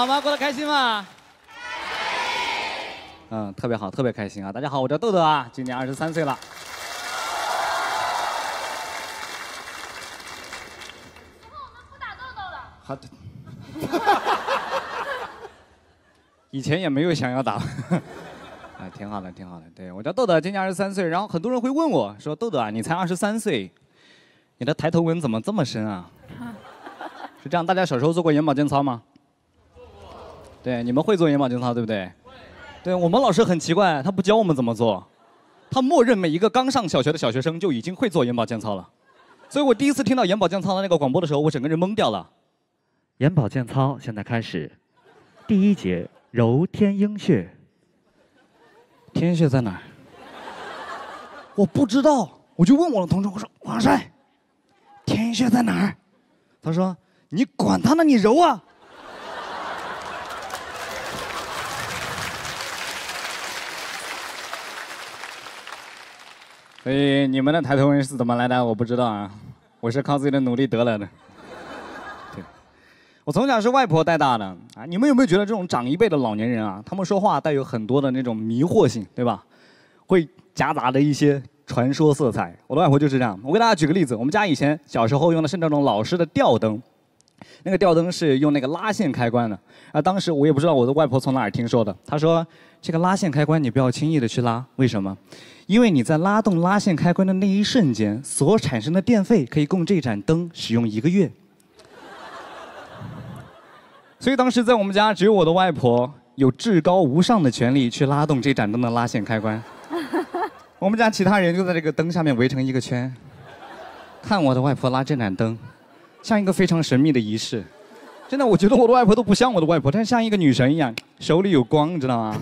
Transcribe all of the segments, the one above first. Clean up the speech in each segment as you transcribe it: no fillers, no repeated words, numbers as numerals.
好吗？过得开心吗？嗯，特别好，特别开心啊！大家好，我叫豆豆啊，今年23岁了。以后我们不打豆豆了。好的。以前也没有想要打。哎，挺好的，挺好的。对，我叫豆豆，今年23岁。然后很多人会问我说：“豆豆啊，你才23岁，你的抬头纹怎么这么深啊？”是这样，大家小时候做过眼保健操吗？对，你们会做眼保健操对不对？ 对我们老师很奇怪，他不教我们怎么做，他默认每一个刚上小学的小学生就已经会做眼保健操了，所以我第一次听到眼保健操的那个广播的时候，我整个人懵掉了。眼保健操现在开始，第一节揉天鹰穴。天鹰穴在哪儿？我不知道，我就问我的同桌，我说王帅，天鹰穴在哪儿？他说你管他呢，你揉啊。 所以你们的抬头纹是怎么来的？我不知道啊，我是靠自己的努力得来的。对，我从小是外婆带大的啊。你们有没有觉得这种长一辈的老年人啊，他们说话带有很多的那种迷惑性，对吧？会夹杂着一些传说色彩。我的外婆就是这样。我给大家举个例子，我们家以前小时候用的是那种老式的吊灯，那个吊灯是用那个拉线开关的啊。当时我也不知道我的外婆从哪儿听说的，她说这个拉线开关你不要轻易的去拉，为什么？ 因为你在拉动拉线开关的那一瞬间，所产生的电费可以供这盏灯使用1个月。所以当时在我们家，只有我的外婆有至高无上的权利去拉动这盏灯的拉线开关。我们家其他人就在这个灯下面围成一个圈，看我的外婆拉这盏灯，像一个非常神秘的仪式。真的，我觉得我的外婆都不像我的外婆，但是像一个女神一样，手里有光，你知道吗？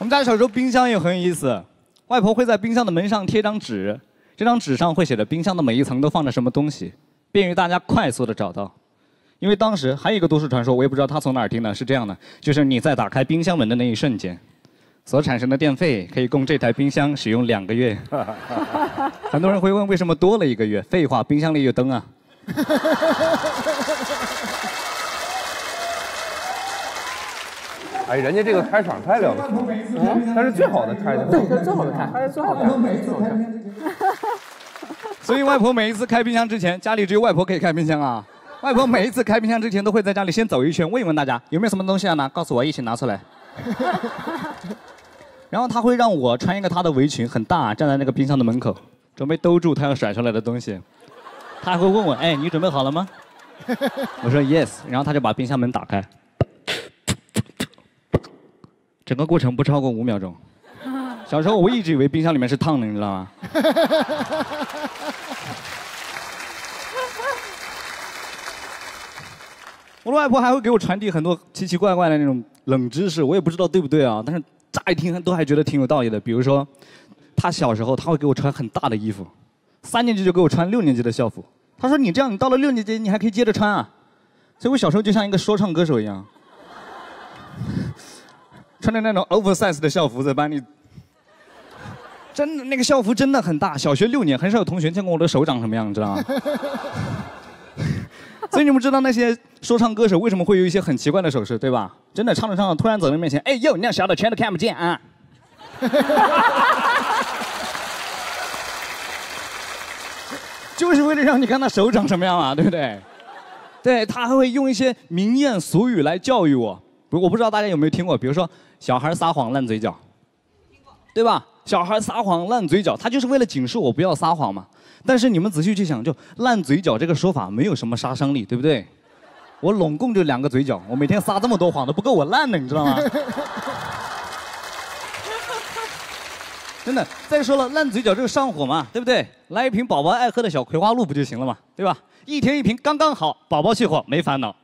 我们家小时候冰箱也很有意思，外婆会在冰箱的门上贴张纸，这张纸上会写着冰箱的每一层都放着什么东西，便于大家快速的找到。因为当时还有一个都市传说，我也不知道他从哪儿听的，是这样的，就是你在打开冰箱门的那一瞬间，所产生的电费可以供这台冰箱使用2个月。很多人会问为什么多了1个月？废话，冰箱里有灯啊。哎，人家这个开场太了不起了，他是最好的开场，对，他最好的开，他是最好的开。所以外婆每一次开冰箱之前，家里只有外婆可以开冰箱啊。外婆每一次开冰箱之前，都会在家里先走一圈，问一问大家有没有什么东西要拿，告诉我一起拿出来。然后她会让我穿一个她的围裙，很大，站在那个冰箱的门口，准备兜住她要甩出来的东西。她还会问我，哎，你准备好了吗？我说 yes， 然后她就把冰箱门打开。 整个过程不超过5秒钟。小时候我一直以为冰箱里面是烫的，你知道吗？我的外婆还会给我传递很多奇奇怪怪的那种冷知识，我也不知道对不对啊。但是乍一听都还觉得挺有道理的。比如说，她小时候她会给我穿很大的衣服，3年级就给我穿6年级的校服。她说：“你这样，你到了6年级你还可以接着穿啊。”所以我小时候就像一个说唱歌手一样。 穿着那种 oversize 的校服在班里，真的那个校服真的很大。小学6年很少有同学见过我的手掌什么样，你知道吗？所以你们知道那些说唱歌手为什么会有一些很奇怪的手势，对吧？真的唱着唱着突然走到面前，哎呦，你那小的全都看不见啊！就是为了让你看他手掌什么样啊，对不对？对他还会用一些名谚俗语来教育我。 我不知道大家有没有听过，比如说小孩撒谎烂嘴角，对吧？小孩撒谎烂嘴角，他就是为了警示我不要撒谎嘛。但是你们仔细去想，就烂嘴角这个说法没有什么杀伤力，对不对？我拢共就2个嘴角，我每天撒这么多谎都不够我烂的，你知道吗？真的。再说了，烂嘴角就是上火嘛，对不对？来一瓶宝宝爱喝的小葵花露不就行了嘛，对吧？一天一瓶刚刚好，宝宝去火没烦恼。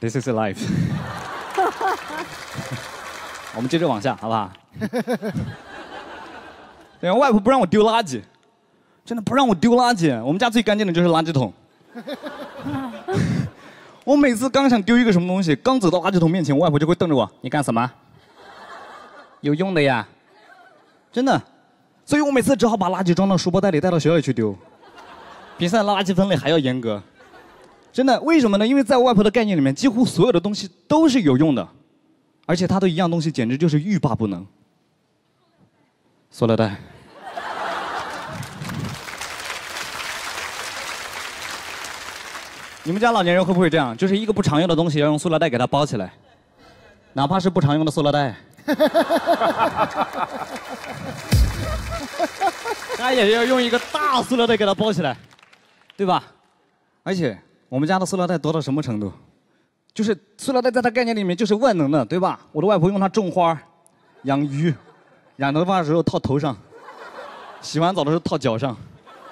This is life 我们接着往下，好不好？对，外婆不让我丢垃圾，真的不让我丢垃圾。我们家最干净的就是垃圾桶。我每次刚想丢一个什么东西，刚走到垃圾桶面前，我外婆就会瞪着我：“你干什么？有用的呀！真的。所以我每次只好把垃圾装到书包袋里，带到学校去丢。比在垃圾分类还要严格。真的，为什么呢？因为在我外婆的概念里面，几乎所有的东西都是有用的，而且她对一样东西简直就是欲罢不能。塑料袋。 你们家老年人会不会这样？就是一个不常用的东西，要用塑料袋给它包起来，哪怕是不常用的塑料袋。他也要用一个大塑料袋给它包起来，对吧？而且我们家的塑料袋多到什么程度？就是塑料袋在它概念里面就是万能的，对吧？我的外婆用它种花、养鱼，染头发的时候套头上，洗完澡的时候套脚上。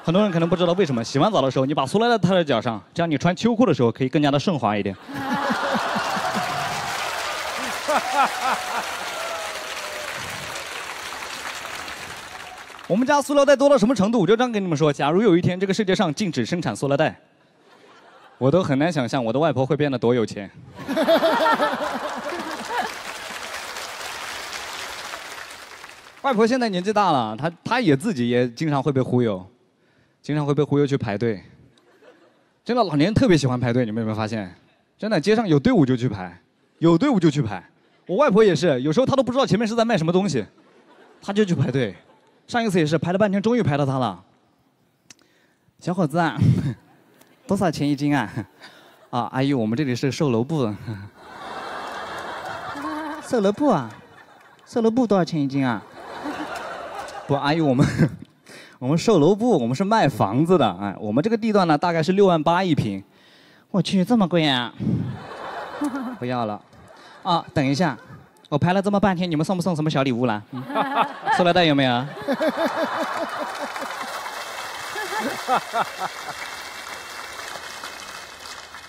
很多人可能不知道为什么，洗完澡的时候你把塑料袋套在脚上，这样你穿秋裤的时候可以更加的顺滑一点。我们家塑料袋多到什么程度？我就这样跟你们说，假如有一天这个世界上禁止生产塑料袋，我都很难想象我的外婆会变得多有钱。外婆现在年纪大了，她也自己也经常会被忽悠。 经常会被忽悠去排队，真的老年人特别喜欢排队，你们有没有发现？真的街上有队伍就去排，有队伍就去排。我外婆也是，有时候她都不知道前面是在卖什么东西，她就去排队。上一次也是排了半天，终于排到她了。小伙子啊，多少钱一斤啊？啊，阿姨，我们这里是售楼部。售楼部啊？售楼部多少钱一斤啊？不，阿姨，我们售楼部，我们是卖房子的，哎，我们这个地段呢，大概是6.8万一平。我去，这么贵啊！不要了，啊，等一下，我排了这么半天，你们送不送什么小礼物啦？塑料袋有没有？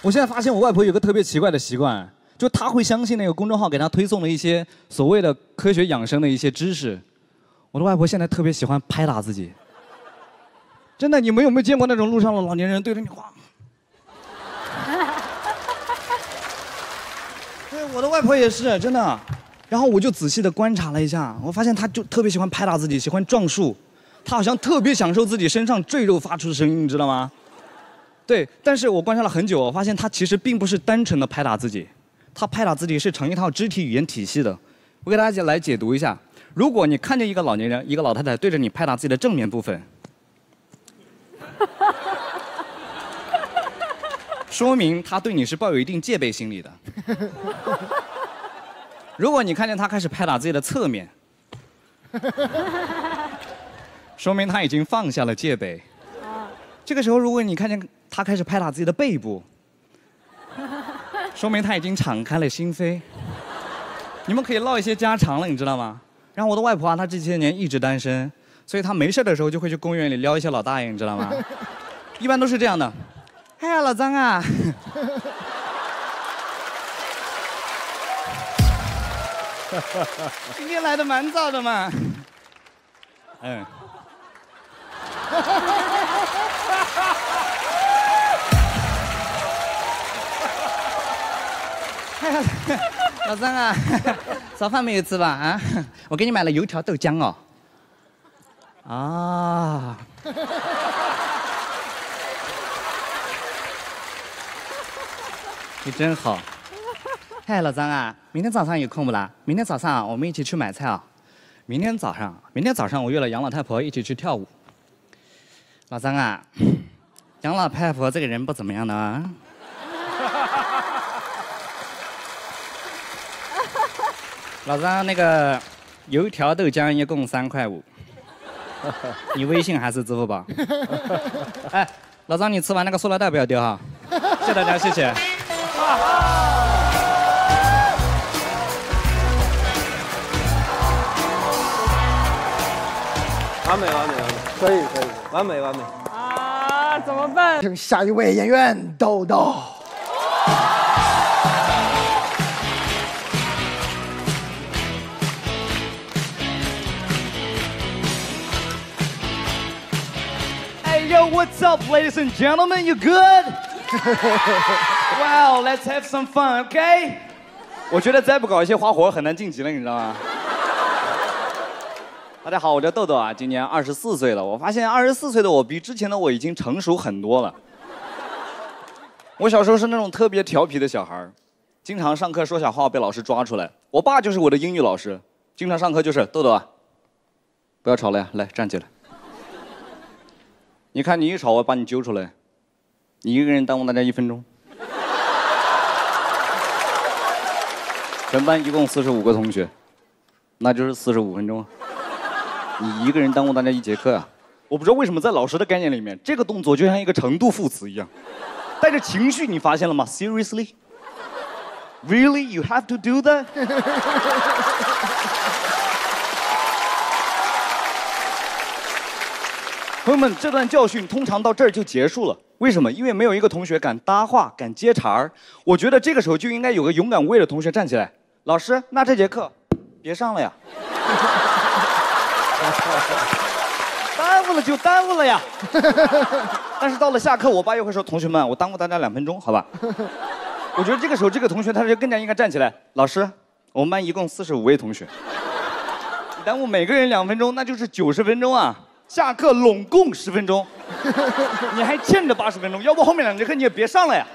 我现在发现我外婆有个特别奇怪的习惯，就她会相信那个公众号给她推送的一些所谓的科学养生的一些知识。我的外婆现在特别喜欢拍打自己。 真的，你们有没有见过那种路上的老年人对着你晃？对，我的外婆也是真的。然后我就仔细的观察了一下，我发现她就特别喜欢拍打自己，喜欢撞树，她好像特别享受自己身上赘肉发出的声音，你知道吗？对，但是我观察了很久，我发现她其实并不是单纯的拍打自己，她拍打自己是成一套肢体语言体系的。我给大家来解读一下：如果你看见一个老年人、一个老太太对着你拍打自己的正面部分。 说明他对你是抱有一定戒备心理的。如果你看见他开始拍打自己的侧面，说明他已经放下了戒备。这个时候，如果你看见他开始拍打自己的背部，说明他已经敞开了心扉。你们可以唠一些家常了，你知道吗？然后我的外婆啊，她这些年一直单身。 所以他没事的时候就会去公园里撩一些老大爷，你知道吗？一般都是这样的。哎呀，老张啊！今天来的蛮早的嘛。嗯。哎呀，老张啊，早饭没有吃吧？啊，我给你买了油条豆浆哦。 啊！你真好。嗨，老张啊，明天早上有空不啦？明天早上啊，我们一起去买菜啊。明天早上我约了杨老太婆一起去跳舞。老张啊，杨老太婆这个人不怎么样的啊。老张，那个油条豆浆一共3.5块。 你微信还是支付宝？哎，老张，你吃完那个塑料袋不要丢哈！谢谢大家，谢谢。完美，完美，完美，可以，可以，完美，完美。啊，怎么办？请下一位演员豆豆。Yo, what's up, ladies and gentlemen? You good? Wow, let's have some fun, okay? 我觉得再不搞一些花活，很难晋级了，你知道吗？大家好，我叫豆豆啊，今年24岁了。我发现24岁的我比之前的我已经成熟很多了。我小时候是那种特别调皮的小孩，经常上课说小话被老师抓出来。我爸就是我的英语老师，经常上课就是豆豆啊，不要吵了呀，来站起来。你看你一吵，我把你揪出来，你一个人耽误大家1分钟。 全班一共45个同学，那就是45分钟。你一个人耽误大家1节课啊！我不知道为什么在老师的概念里面，这个动作就像一个程度副词一样，带着情绪，你发现了吗 ？Seriously? Really? You have to do that? 朋友们，这段教训通常到这儿就结束了。 为什么？因为没有一个同学敢搭话、敢接茬。我觉得这个时候就应该有个勇敢无畏的同学站起来。老师，那这节课别上了呀！耽误了就耽误了呀！但是到了下课，我爸又会说：“同学们，我耽误大家2分钟，好吧？”我觉得这个时候，这个同学他就更加应该站起来。老师，我们班一共45位同学，你耽误每个人2分钟，那就是90分钟啊！ 下课拢共10分钟，你还欠着80分钟，要不后面2节课你也别上了呀。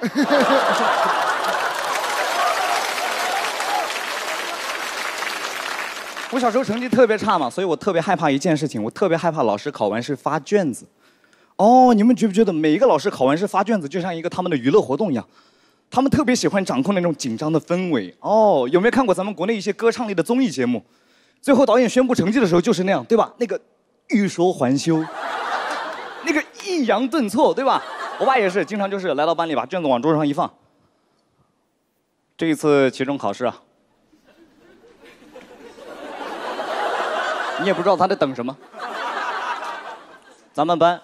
我小时候成绩特别差嘛，所以我特别害怕一件事情，我特别害怕老师考完试发卷子。哦，你们觉不觉得每一个老师考完试发卷子就像一个他们的娱乐活动一样？他们特别喜欢掌控那种紧张的氛围。哦，有没有看过咱们国内一些歌唱类的综艺节目？最后导演宣布成绩的时候就是那样，对吧？那个。 欲说还休，那个抑扬顿挫，对吧？我爸也是，经常就是来到班里，把卷子往桌上一放。这一次期中考试啊，你也不知道他在等什么。咱们班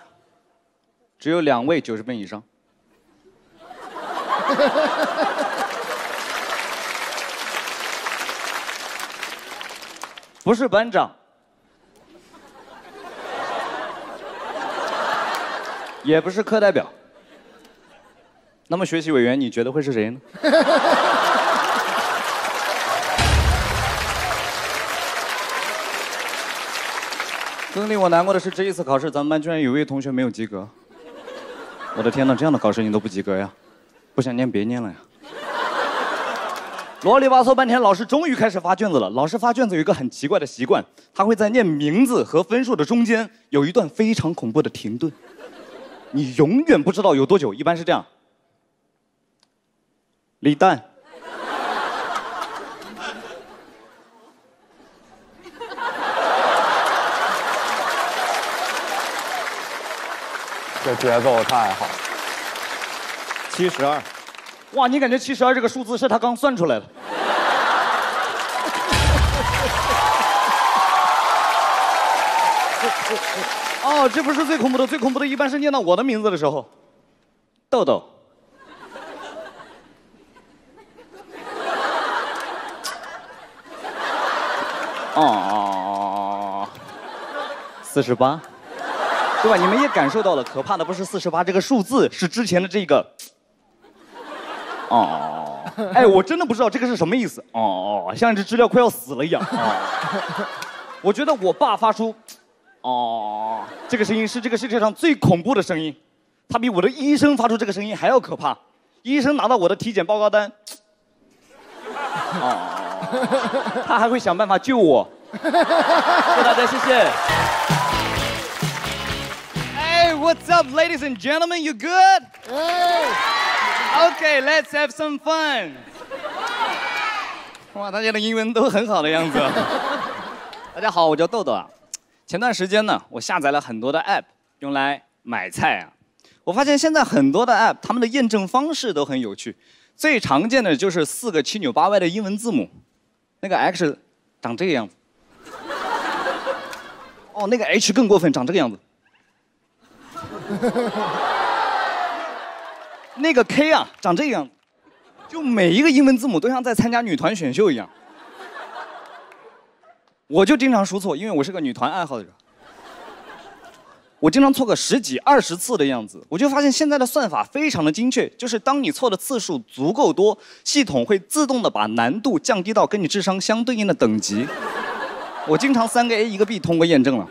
只有2位90分以上。不是班长。 也不是课代表，那么学习委员你觉得会是谁呢？更令我难过的是，这一次考试咱们班居然有位同学没有及格。我的天哪，这样的考试你都不及格呀？不想念别念了呀！啰里吧嗦半天，老师终于开始发卷子了。老师发卷子有一个很奇怪的习惯，他会在念名字和分数的中间有一段非常恐怖的停顿。 你永远不知道有多久，一般是这样。李诞，这节奏太好了。72，哇，你感觉72这个数字是他刚算出来的？ 哦，这不是最恐怖的，最恐怖的一般是念到我的名字的时候，豆豆。哦，48，对吧？你们也感受到了，可怕的不是48这个数字，是之前的这个。哦，哎，我真的不知道这个是什么意思。哦，像一只知了快要死了一样。哦，我觉得我爸发出。 哦，这个声音是这个世界上最恐怖的声音，它比我的医生发出这个声音还要可怕。医生拿到我的体检报告单，哦，他还会想办法救我。谢大家，谢谢。Hey, what's up, ladies and gentlemen? You good? Okay, let's have some fun. 哇，大家的英文都很好的样子。大家好，我叫豆豆啊。 前段时间呢，我下载了很多的 app 用来买菜啊。我发现现在很多的 app， 他们的验证方式都很有趣。最常见的就是4个7扭8歪的英文字母，那个 X 长这个样子，哦，那个 H 更过分，长这个样子。那个 K 啊，长这个样子，就每一个英文字母都像在参加女团选秀一样。 我就经常输错，因为我是个女团爱好者。我经常错个10几、20次的样子，我就发现现在的算法非常的精确，就是当你错的次数足够多，系统会自动的把难度降低到跟你智商相对应的等级。我经常3个 A 1个 B 通过验证了。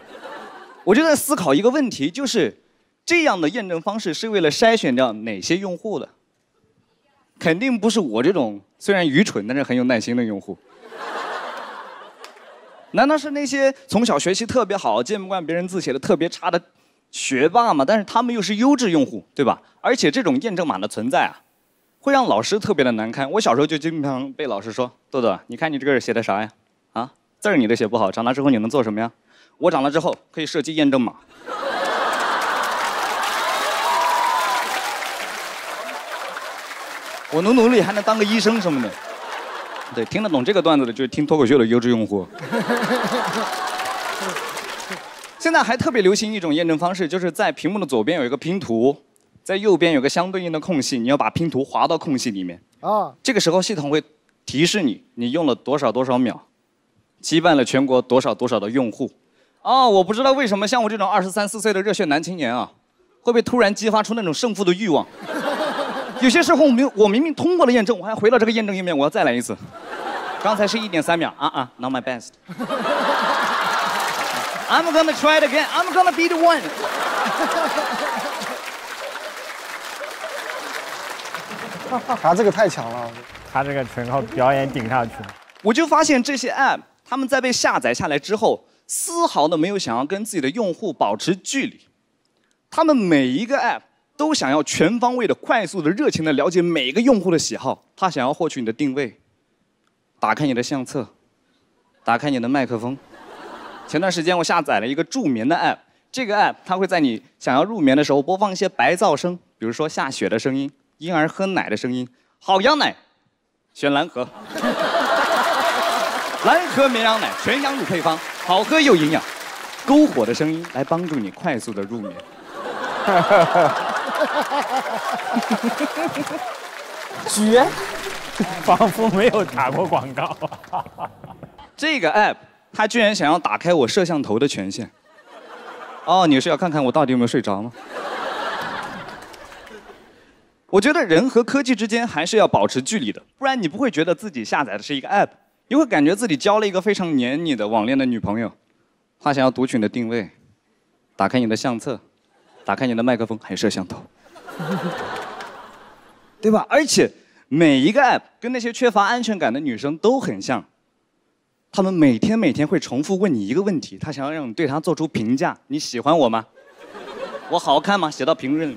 我就在思考一个问题，就是这样的验证方式是为了筛选掉哪些用户的？肯定不是我这种虽然愚蠢但是很有耐心的用户。难道是那些从小学习特别好、见不惯别人字写的特别差的学霸吗？但是他们又是优质用户，对吧？而且这种验证码的存在啊，会让老师特别的难堪。我小时候就经常被老师说：“豆豆，你看你这个写的啥呀？啊，字儿你都写不好，长大之后你能做什么呀？”我长大之后可以设计验证码。我努力还能当个医生什么的。对，听得懂这个段子的就是听脱口秀的优质用户。现在还特别流行一种验证方式，就是在屏幕的左边有一个拼图，在右边有个相对应的空隙，你要把拼图滑到空隙里面。啊，这个时候系统会提示你，你用了多少多少秒，击败了全国多少多少的用户。哦，我不知道为什么像我这种23、24岁的热血男青年啊，会被突然激发出那种胜负的欲望。有些时候我明明通过了验证，我还回到这个验证页面，我要再来一次。刚才是1.3秒，not my best. I'm gonna try it again. I'm gonna be the one. 他这个太强了，他这个全靠表演顶上去。我就发现这些 app， 他们在被下载下来之后，丝毫的没有想要跟自己的用户保持距离，他们每一个 app。 都想要全方位的、快速的、热情的了解每个用户的喜好。他想要获取你的定位，打开你的相册，打开你的麦克风。前段时间我下载了一个助眠的 app， 这个 app 它会在你想要入眠的时候播放一些白噪声，比如说下雪的声音、婴儿喝奶的声音。好羊奶，选蓝河；蓝河绵羊奶全羊乳配方，好喝又营养。篝火的声音来帮助你快速的入眠。绝，仿佛没有打过广告。这个 app 它居然想要打开我摄像头的权限。哦，你是要看看我到底有没有睡着吗？我觉得人和科技之间还是要保持距离的，不然你不会觉得自己下载的是一个 app， 你会感觉自己交了一个非常黏你的网恋的女朋友，她想要读取你的定位，打开你的相册。 打开你的麦克风，还有摄像头，对吧？而且每一个 app 跟那些缺乏安全感的女生都很像，她们每天会重复问你一个问题，她想要让你对她做出评价：你喜欢我吗？我好看吗？写到评论里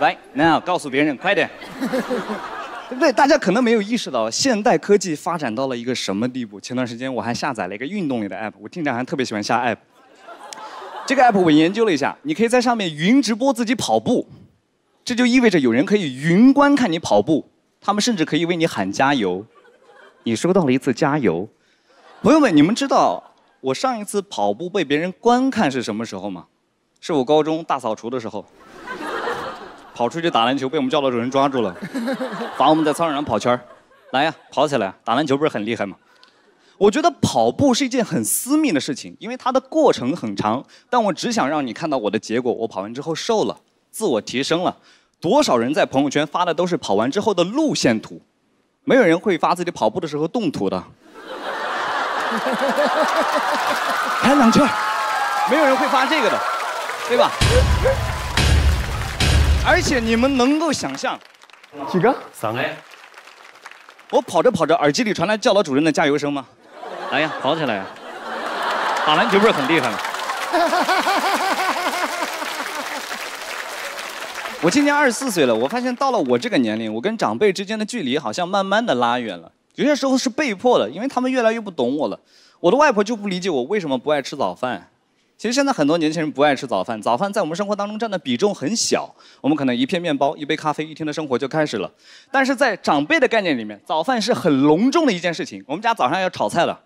，right now， 告诉别人，快点，对不对？大家可能没有意识到，现代科技发展到了一个什么地步。前段时间我还下载了一个运动类的 app， 我经常还特别喜欢下 app。 这个 app 我研究了一下，你可以在上面云直播自己跑步，这就意味着有人可以云观看你跑步，他们甚至可以为你喊加油，你收到了一次加油。朋友们，你们知道我上一次跑步被别人观看是什么时候吗？是我高中大扫除的时候，跑出去打篮球被我们教导主任抓住了，罚我们在操场上跑圈儿。来呀，跑起来！打篮球不是很厉害吗？ 我觉得跑步是一件很私密的事情，因为它的过程很长。但我只想让你看到我的结果：我跑完之后瘦了，自我提升了。多少人在朋友圈发的都是跑完之后的路线图，没有人会发自己跑步的时候动图的。开两圈，没有人会发这个的，对吧？而且你们能够想象，几个？3个。我跑着跑着，耳机里传来教导主任的加油声吗？ 来呀，跑起来呀！打篮球不是很厉害吗？我今年24岁了，我发现到了我这个年龄，我跟长辈之间的距离好像慢慢的拉远了。有些时候是被迫的，因为他们越来越不懂我了。我的外婆就不理解我为什么不爱吃早饭。其实现在很多年轻人不爱吃早饭，早饭在我们生活当中占的比重很小。我们可能一片面包、一杯咖啡，一天的生活就开始了。但是在长辈的概念里面，早饭是很隆重的一件事情。我们家早上要炒菜了。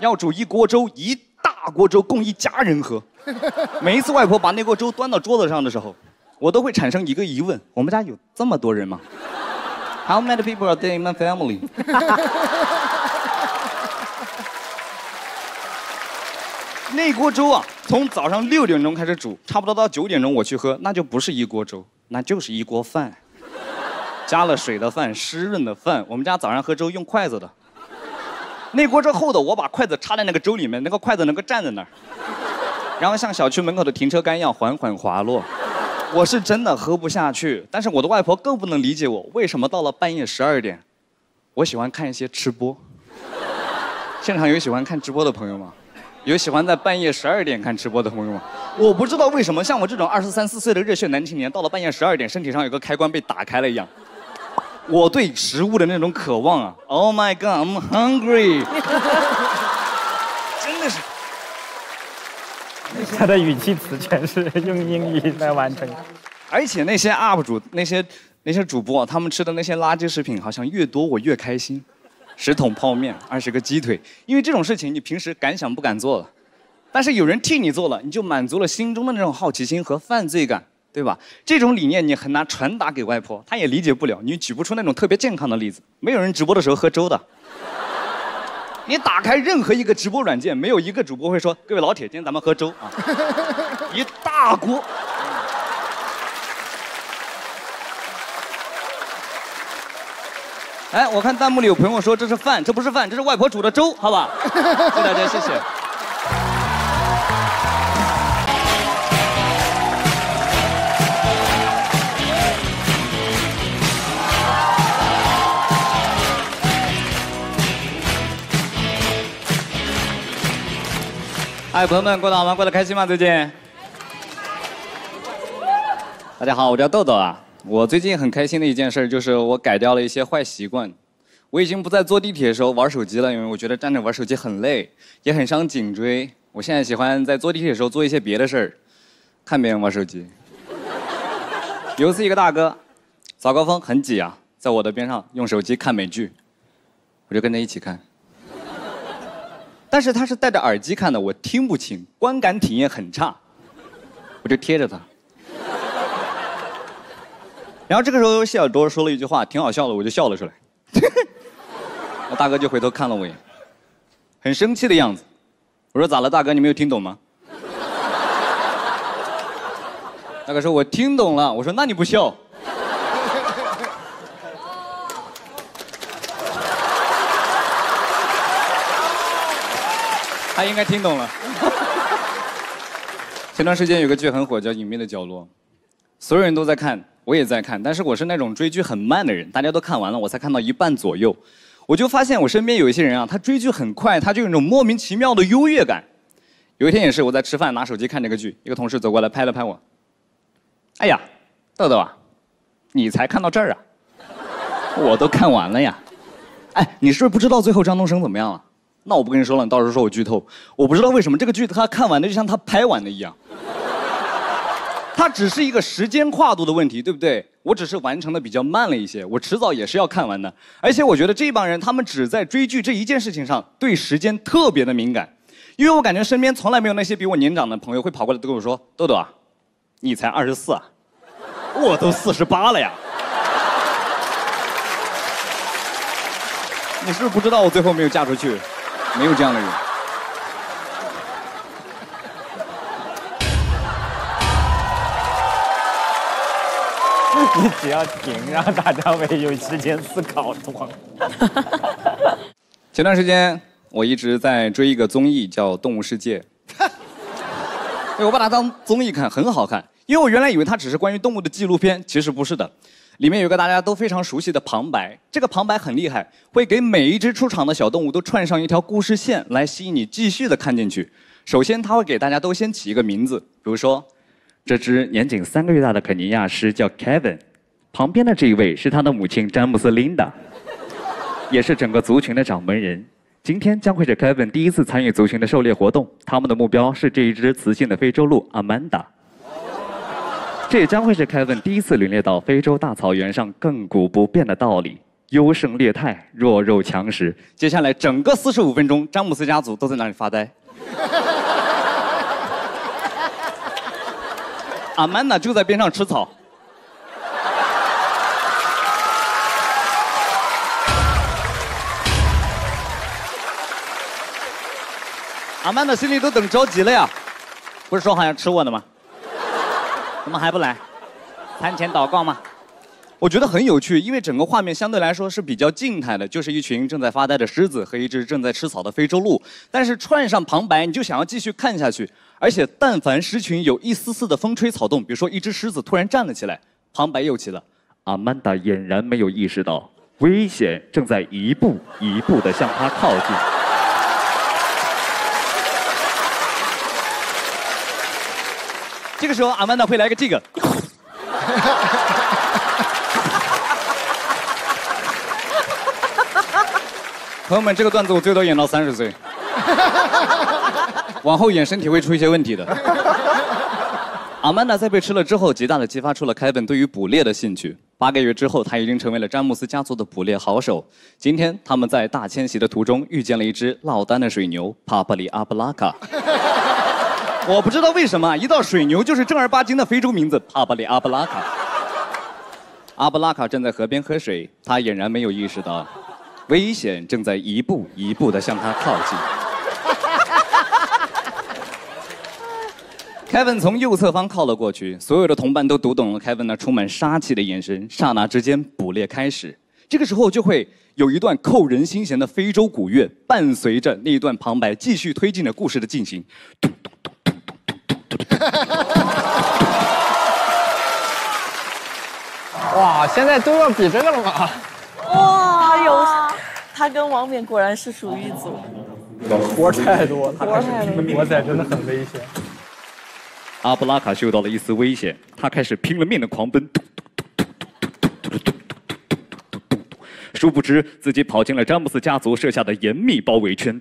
要煮1锅粥，1大锅粥供1家人喝。每一次外婆把那锅粥端到桌子上的时候，我都会产生一个疑问：我们家有这么多人吗 ？How many people are there in my family？ 那锅粥啊，从早上6点钟开始煮，差不多到9点钟我去喝，那就不是1锅粥，那就是1锅饭，加了水的饭，湿润的饭。我们家早上喝粥用筷子的。那锅是厚的，我把筷子插在那个粥里面，那个筷子能够站在那儿，然后像小区门口的停车杆一样缓缓滑落。我是真的喝不下去，但是我的外婆更不能理解我，为什么到了半夜12点，我喜欢看一些吃播。现场有喜欢看直播的朋友吗？有喜欢在半夜12点看直播的朋友吗？我不知道为什么，像我这种23、24岁的热血男青年，到了半夜12点，身体上有个开关被打开了一样。我对食物的那种渴望啊 ，Oh my God，I'm hungry， 真的是。他的语气词全是用英语来完成。而且那些 UP 主、那些主播，他们吃的那些垃圾食品，好像越多我越开心。10桶泡面，20个鸡腿，因为这种事情你平时敢想不敢做了，但是有人替你做了，你就满足了心中的那种好奇心和犯罪感，对吧？这种理念你很难传达给外婆，她也理解不了，你举不出那种特别健康的例子。没有人直播的时候喝粥的。你打开任何一个直播软件，没有一个主播会说：“各位老铁，今天咱们喝粥啊！”一大锅。哎，我看弹幕里有朋友说这是饭，这不是饭，这是外婆煮的粥，好吧？谢谢大家，谢谢。哎，朋友们，过得好吗？过得开心吗？最近？大家好，我叫豆豆啊。我最近很开心的一件事就是我改掉了一些坏习惯，我已经不再坐地铁的时候玩手机了，因为我觉得站着玩手机很累，也很伤颈椎。我现在喜欢在坐地铁的时候做一些别的事儿，看别人玩手机。有一次一个大哥，早高峰很挤啊，在我的边上用手机看美剧，我就跟着一起看。但是他是戴着耳机看的，我听不清，观感体验很差，我就贴着他。然后这个时候，谢小多说了一句话，挺好笑的，我就笑了出来。我大哥就回头看了我一眼，很生气的样子。我说咋了，大哥，你没有听懂吗？大哥说，我听懂了。我说那你不笑？他应该听懂了。前段时间有个剧很火，叫《隐秘的角落》，所有人都在看。我也在看，但是我是那种追剧很慢的人，大家都看完了，我才看到一半左右，我就发现我身边有一些人啊，他追剧很快，他就有一种莫名其妙的优越感。有一天也是我在吃饭，拿手机看这个剧，一个同事走过来拍了拍我，哎呀，豆豆啊，你才看到这儿啊？我都看完了呀。哎，你是不是不知道最后张东升怎么样了？那我不跟你说了，你到时候说我剧透。我不知道为什么这个剧他看完的就像他拍完的一样。它只是一个时间跨度的问题，对不对？我只是完成的比较慢了一些，我迟早也是要看完的。而且我觉得这帮人，他们只在追剧这一件事情上对时间特别的敏感，因为我感觉身边从来没有那些比我年长的朋友会跑过来跟我说：“豆豆啊，你才24啊，我都48了呀。”你是不是不知道我最后没有嫁出去？没有这样的人。你只要停，让大家会有时间思考的话。前段时间我一直在追一个综艺，叫《动物世界》，我把它当综艺看，很好看。因为我原来以为它只是关于动物的纪录片，其实不是的。里面有个大家都非常熟悉的旁白，这个旁白很厉害，会给每一只出场的小动物都串上一条故事线，来吸引你继续的看进去。首先，他会给大家都先起一个名字，比如说。这只年仅3个月大的肯尼亚狮叫 Kevin， 旁边的这一位是他的母亲詹姆斯琳达，也是整个族群的掌门人。今天将会是 Kevin 第一次参与族群的狩猎活动，他们的目标是这一只雌性的非洲鹿 Amanda。这也将会是 Kevin 第一次领略到非洲大草原上亘古不变的道理：优胜劣汰，弱肉强食。接下来整个45分钟，詹姆斯家族都在那里发呆。阿曼达就在边上吃草。阿曼达心里都等着急了呀，不是说好要吃我的吗？怎么还不来？餐前祷告吗？我觉得很有趣，因为整个画面相对来说是比较静态的，就是一群正在发呆的狮子和一只正在吃草的非洲鹿。但是串上旁白，你就想要继续看下去。而且但凡狮群有一丝丝的风吹草动，比如说一只狮子突然站了起来，旁白又起了。Amanda 俨然没有意识到危险正在一步一步地向他靠近。 这个时候，阿曼达会来个这个，朋友们，这个段子我最多演到30岁，往后演身体会出一些问题的。阿曼达在被吃了之后，极大的激发出了 Kevin 对于捕猎的兴趣。8个月之后，他已经成为了詹姆斯家族的捕猎好手。今天，他们在大迁徙的途中遇见了一只落单的水牛帕布里阿布拉卡。我不知道为什么，一到水牛就是正儿八经的非洲名字帕巴里阿布拉卡。阿布拉卡站在河边喝水，他俨然没有意识到，危险正在一步一步地向他靠近。Kevin 从右侧方靠了过去，所有的同伴都读懂了 Kevin 那充满杀气的眼神。刹那之间，捕猎开始。这个时候就会有一段扣人心弦的非洲鼓乐，伴随着那一段旁白，继续推进着故事的进行。 哇，现在都要比这个了吗？哇，他跟王冕果然是属于一组。活太多了，活仔真的很危险。阿布拉卡嗅到了一丝危险，他开始拼了命的狂奔，殊不知自己跑进了詹姆斯家族设下的严密包围圈。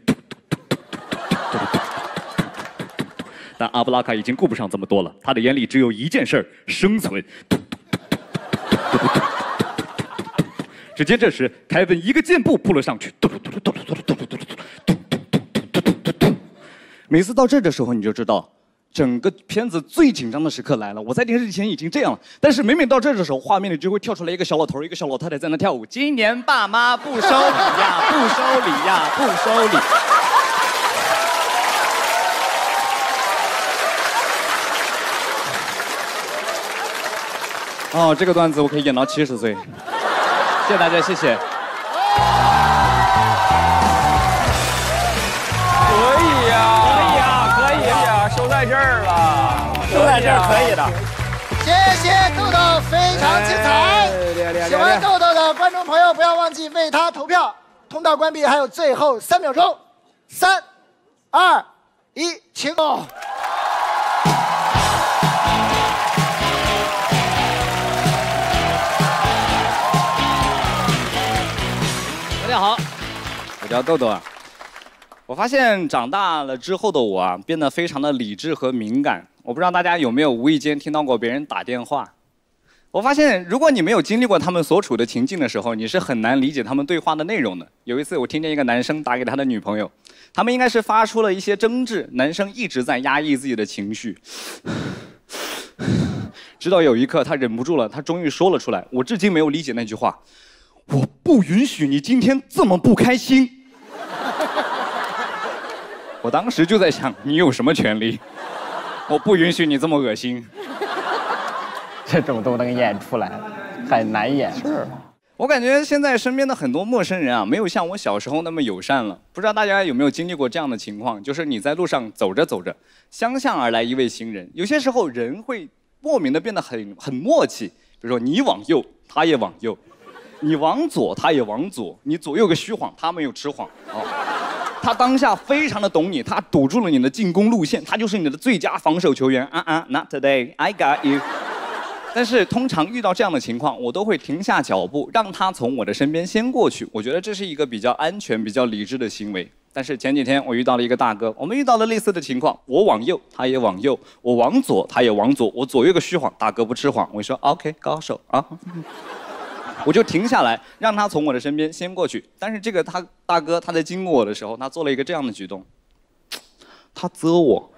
但阿布拉卡已经顾不上这么多了，他的眼里只有一件事儿：生存。只见这时，凯文一个箭步扑了上去。每次到这儿的时候，你就知道，整个片子最紧张的时刻来了。我在电视前已经这样了，但是每每到这儿的时候，画面里就会跳出来一个小老头、一个小老太太在那跳舞。今年爸妈不收礼呀，不收礼呀，不收礼。哦，这个段子我可以演到70岁，谢谢大家，谢谢。可以呀，可以呀，可以呀，收在这儿了，收在这儿可以的。谢谢豆豆，非常精彩。喜欢豆豆的观众朋友，不要忘记为他投票。通道关闭，还有最后3秒钟，3、2、1，请哦。 大家好，我叫豆豆啊。我发现长大了之后的我啊，变得非常的理智和敏感。我不知道大家有没有无意间听到过别人打电话。我发现，如果你没有经历过他们所处的情境的时候，你是很难理解他们对话的内容的。有一次，我听见一个男生打给他的女朋友，他们应该是发出了一些争执，男生一直在压抑自己的情绪，直到有一刻他忍不住了，他终于说了出来。我至今没有理解那句话。 我不允许你今天这么不开心。我当时就在想，你有什么权利？我不允许你这么恶心。这种都能演出来，很难演。是。我感觉现在身边的很多陌生人啊，没有像我小时候那么友善了。不知道大家有没有经历过这样的情况？就是你在路上走着走着，相向而来一位行人，有些时候人会莫名的变得很默契。比如说你往右，他也往右。 你往左，他也往左；你左右个虚晃，他没有吃晃。哦，他当下非常的懂你，他堵住了你的进攻路线，他就是你的最佳防守球员。Not today, I got you。但是通常遇到这样的情况，我都会停下脚步，让他从我的身边先过去。我觉得这是一个比较安全、比较理智的行为。但是前几天我遇到了一个大哥，我们遇到了类似的情况：我往右，他也往右；我往左，他也往左；我左右个虚晃，大哥不吃晃。我说 OK， 高手啊。我就停下来，让他从我的身边先过去。但是这个大哥他在经过我的时候，他做了一个这样的举动，他啧我。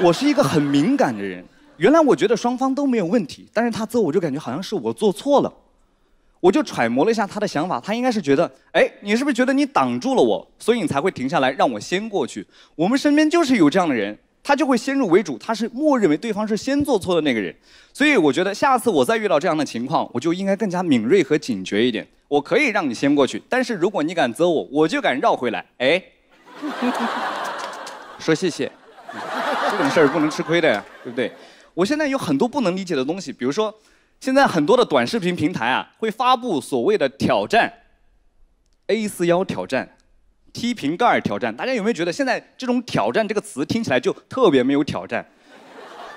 我是一个很敏感的人，原来我觉得双方都没有问题，但是他啧我就感觉好像是我做错了。我就揣摩了一下他的想法，他应该是觉得，哎，你是不是觉得你挡住了我，所以你才会停下来让我先过去？我们身边就是有这样的人，他就会先入为主，他是默认为对方是先做错的那个人。所以我觉得下次我再遇到这样的情况，我就应该更加敏锐和警觉一点。我可以让你先过去，但是如果你敢责我，我就敢绕回来。哎，说谢谢，这种事儿不能吃亏的呀，对不对？我现在有很多不能理解的东西，比如说，现在很多的短视频平台啊，会发布所谓的挑战。 A41挑战，踢瓶盖挑战，大家有没有觉得现在这种挑战这个词听起来就特别没有挑战？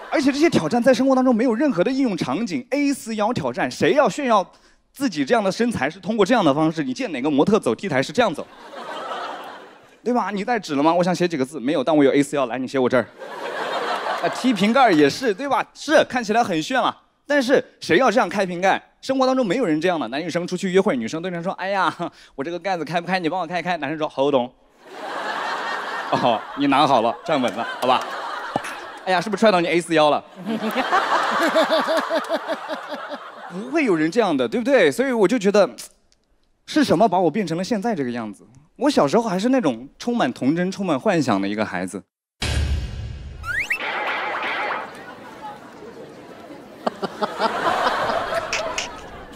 而且这些挑战在生活当中没有任何的应用场景。A41挑战，谁要炫耀自己这样的身材是通过这样的方式？你见哪个模特走 T 台是这样走，对吧？你带纸了吗？我想写几个字，没有，但我有 A41，来你写我这儿。啊，踢瓶盖也是，对吧？是看起来很炫了，但是谁要这样开瓶盖？ 生活当中没有人这样的，男女生出去约会，女生对男生说：“哎呀，我这个盖子开不开？你帮我开一开。”男生说：“Hold on。”哦，你拿好了，站稳了，好吧？哎呀，是不是踹到你 A41了？不会有人这样的，对不对？所以我就觉得，是什么把我变成了现在这个样子？我小时候还是那种充满童真、充满幻想的一个孩子。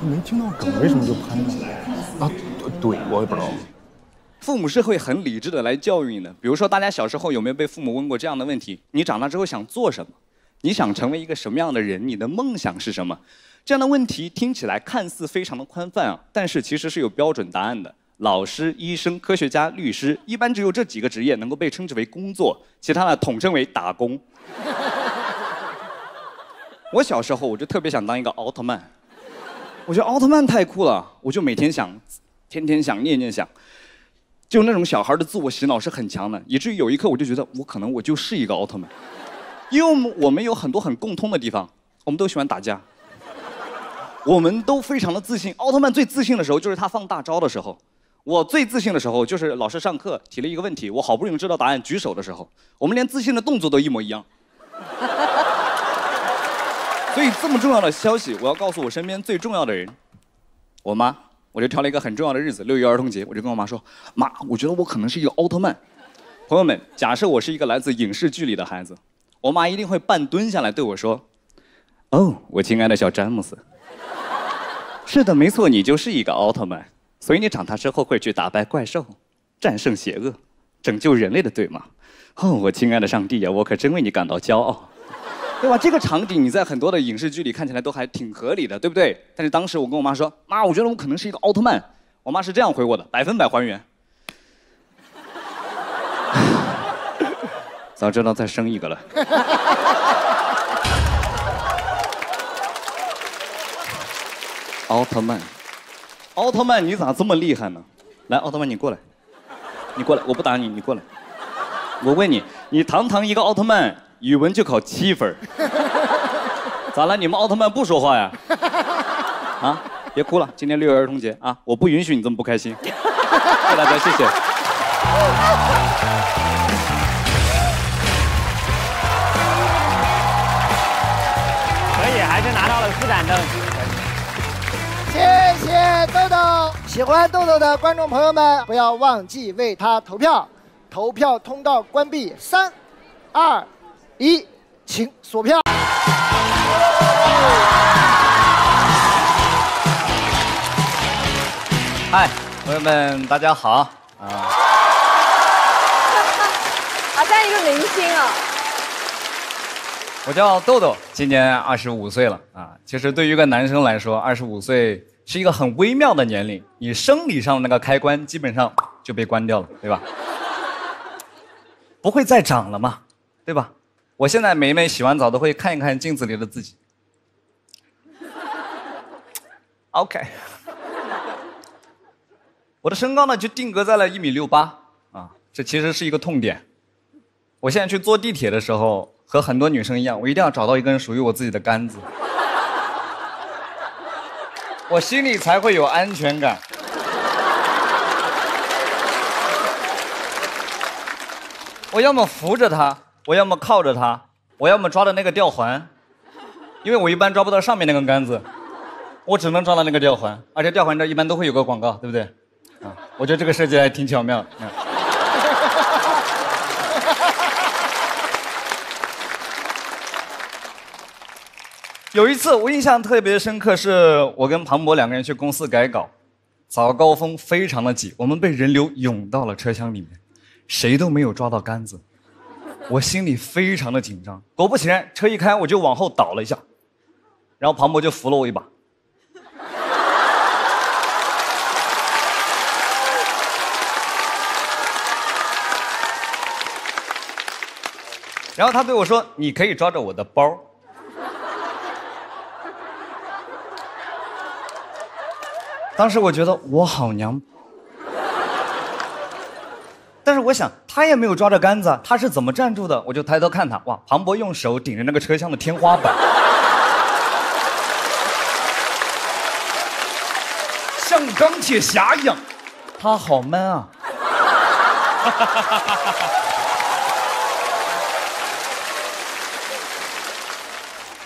没听到梗，为什么就拍呢？啊，对，我也不知道。父母是会很理智的来教育你的。比如说，大家小时候有没有被父母问过这样的问题？你长大之后想做什么？你想成为一个什么样的人？你的梦想是什么？这样的问题听起来看似非常的宽泛啊，但是其实是有标准答案的。老师、医生、科学家、律师，一般只有这几个职业能够被称之为工作，其他的统称为打工。我小时候我就特别想当一个奥特曼。 我觉得奥特曼太酷了，我就每天想，天天想，念念想，就那种小孩的自我洗脑是很强的，以至于有一刻我就觉得我可能就是一个奥特曼，因为我们有很多很共通的地方，我们都喜欢打架，我们都非常的自信。奥特曼最自信的时候就是他放大招的时候，我最自信的时候就是老师上课提了一个问题，我好不容易知道答案举手的时候，我们连自信的动作都一模一样。所以这么重要的消息，我要告诉我身边最重要的人，我妈。我就挑了一个很重要的日子，6一儿童节，我就跟我妈说：“妈，我觉得我可能是一个奥特曼。”朋友们，假设我是一个来自影视剧里的孩子，我妈一定会半蹲下来对我说：“哦，我亲爱的小詹姆斯，是的，没错，你就是一个奥特曼。所以你长大之后会去打败怪兽，战胜邪恶，拯救人类的，对吗？哦，我亲爱的上帝呀，我可真为你感到骄傲。” 对吧？这个场景你在很多的影视剧里看起来都还挺合理的，对不对？但是当时我跟我妈说：“妈，我觉得我可能是一个奥特曼。”我妈是这样回我的：“100%还原。”早知道再生一个了。奥特曼，奥特曼，你咋这么厉害呢？来，奥特曼，你过来，你过来，我不打你，你过来。我问你，你堂堂一个奥特曼。 语文就考7分，咋了？你们奥特曼不说话呀？啊，别哭了，今天6一儿童节啊，我不允许你这么不开心。谢谢大家，谢谢。可以，还是拿到了四盏灯。谢谢豆豆，喜欢豆豆的观众朋友们，不要忘记为他投票。投票通道关闭，3、2、1，请锁票。嗨，朋友们，大家好啊！好像一个明星啊！我叫豆豆，今年25岁了啊。其实对于一个男生来说，25岁是一个很微妙的年龄，你生理上的那个开关基本上就被关掉了，对吧？不会再长了嘛，对吧？ 我现在每洗完澡都会看一看镜子里的自己。OK， 我的身高呢就定格在了1.68米啊，这其实是一个痛点。我现在去坐地铁的时候，和很多女生一样，我一定要找到一根属于我自己的杆子，我心里才会有安全感。我要么扶着她。 我要么靠着它，我要么抓着那个吊环，因为我一般抓不到上面那根杆子，我只能抓到那个吊环，而且吊环这一般都会有个广告，对不对？啊，我觉得这个设计还挺巧妙的。有一次我印象特别深刻，是我跟庞博两个人去公司改稿，早高峰非常的挤，我们被人流涌到了车厢里面，谁都没有抓到杆子，我心里非常的紧张。果不其然，车一开我就往后倒了一下，然后庞博就扶了我一把。 然后他对我说：“你可以抓着我的包。”当时我觉得我好娘，但是我想他也没有抓着杆子，他是怎么站住的？我就抬头看他，哇，庞博用手顶着那个车厢的天花板，像钢铁侠一样，他好 man 啊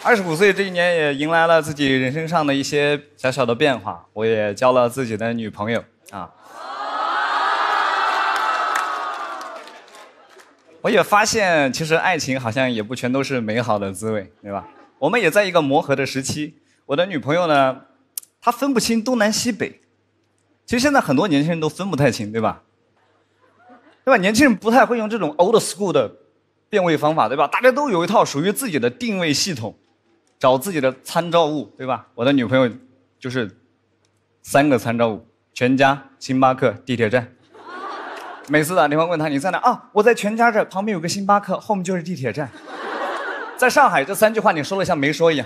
！25岁这一年也迎来了自己人生上的一些小小的变化，我也交了自己的女朋友啊。我也发现，其实爱情好像也不全都是美好的滋味，对吧？我们也在一个磨合的时期。我的女朋友呢，她分不清东南西北。其实现在很多年轻人都分不太清，对吧？对吧？年轻人不太会用这种 old school 的辨位方法，对吧？大家都有一套属于自己的定位系统。 找自己的参照物，对吧？我的女朋友就是3个参照物：全家、星巴克、地铁站。每次打电话问她你在哪啊？我在全家这，旁边有个星巴克，后面就是地铁站。在上海，这3句话你说了像没说一样。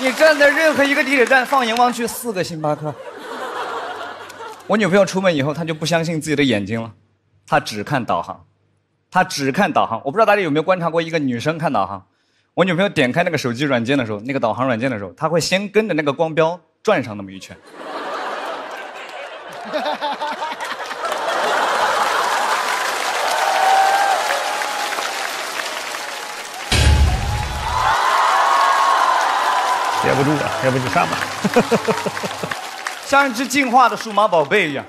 你站在任何一个地铁站，放眼望去4个星巴克。 我女朋友出门以后，她就不相信自己的眼睛了，她只看导航，她只看导航。我不知道大家有没有观察过一个女生看导航。我女朋友点开那个手机软件的时候，那个导航软件的时候，她会先跟着那个光标转上那么一圈。憋不住了，要不就上吧。像一只进化的数码宝贝一样，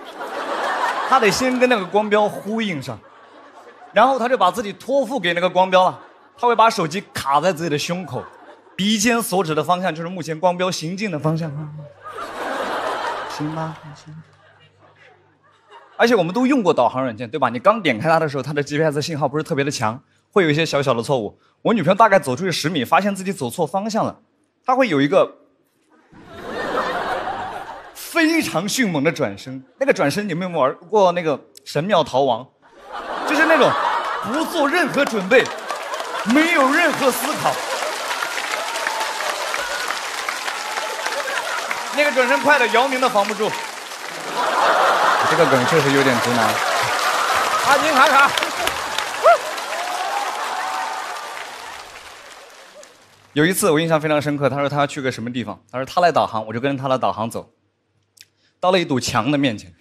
他得先跟那个光标呼应上，然后他就把自己托付给那个光标了。他会把手机卡在自己的胸口，鼻尖所指的方向就是目前光标行进的方向。行吧，行。而且我们都用过导航软件，对吧？你刚点开它的时候，它的 GPS 信号不是特别的强，会有一些小小的错误。我女朋友大概走出去10米，发现自己走错方向了，她会有一个 非常迅猛的转身，那个转身你们有没有玩过那个《神庙逃亡》？就是那种不做任何准备，没有任何思考，那个转身快的姚明都防不住。这个梗确实有点直男。阿金卡卡，有一次我印象非常深刻，他说他要去个什么地方，他说他来导航，我就跟着他来导航走。 到了一堵墙的面前，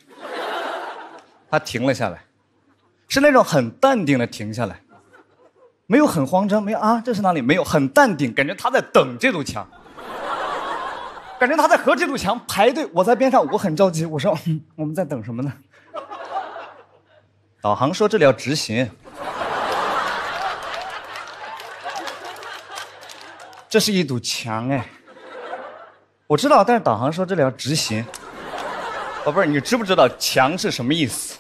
他停了下来，是那种很淡定的停下来，没有很慌张，没有啊，这是哪里？没有，很淡定，感觉他在等这堵墙，感觉他在和这堵墙排队。我在边上，我很着急，我说、我们在等什么呢？导航说这里要直行，这是一堵墙哎，我知道，但是导航说这里要直行。 宝贝儿，你知不知道“墙”是什么意思？“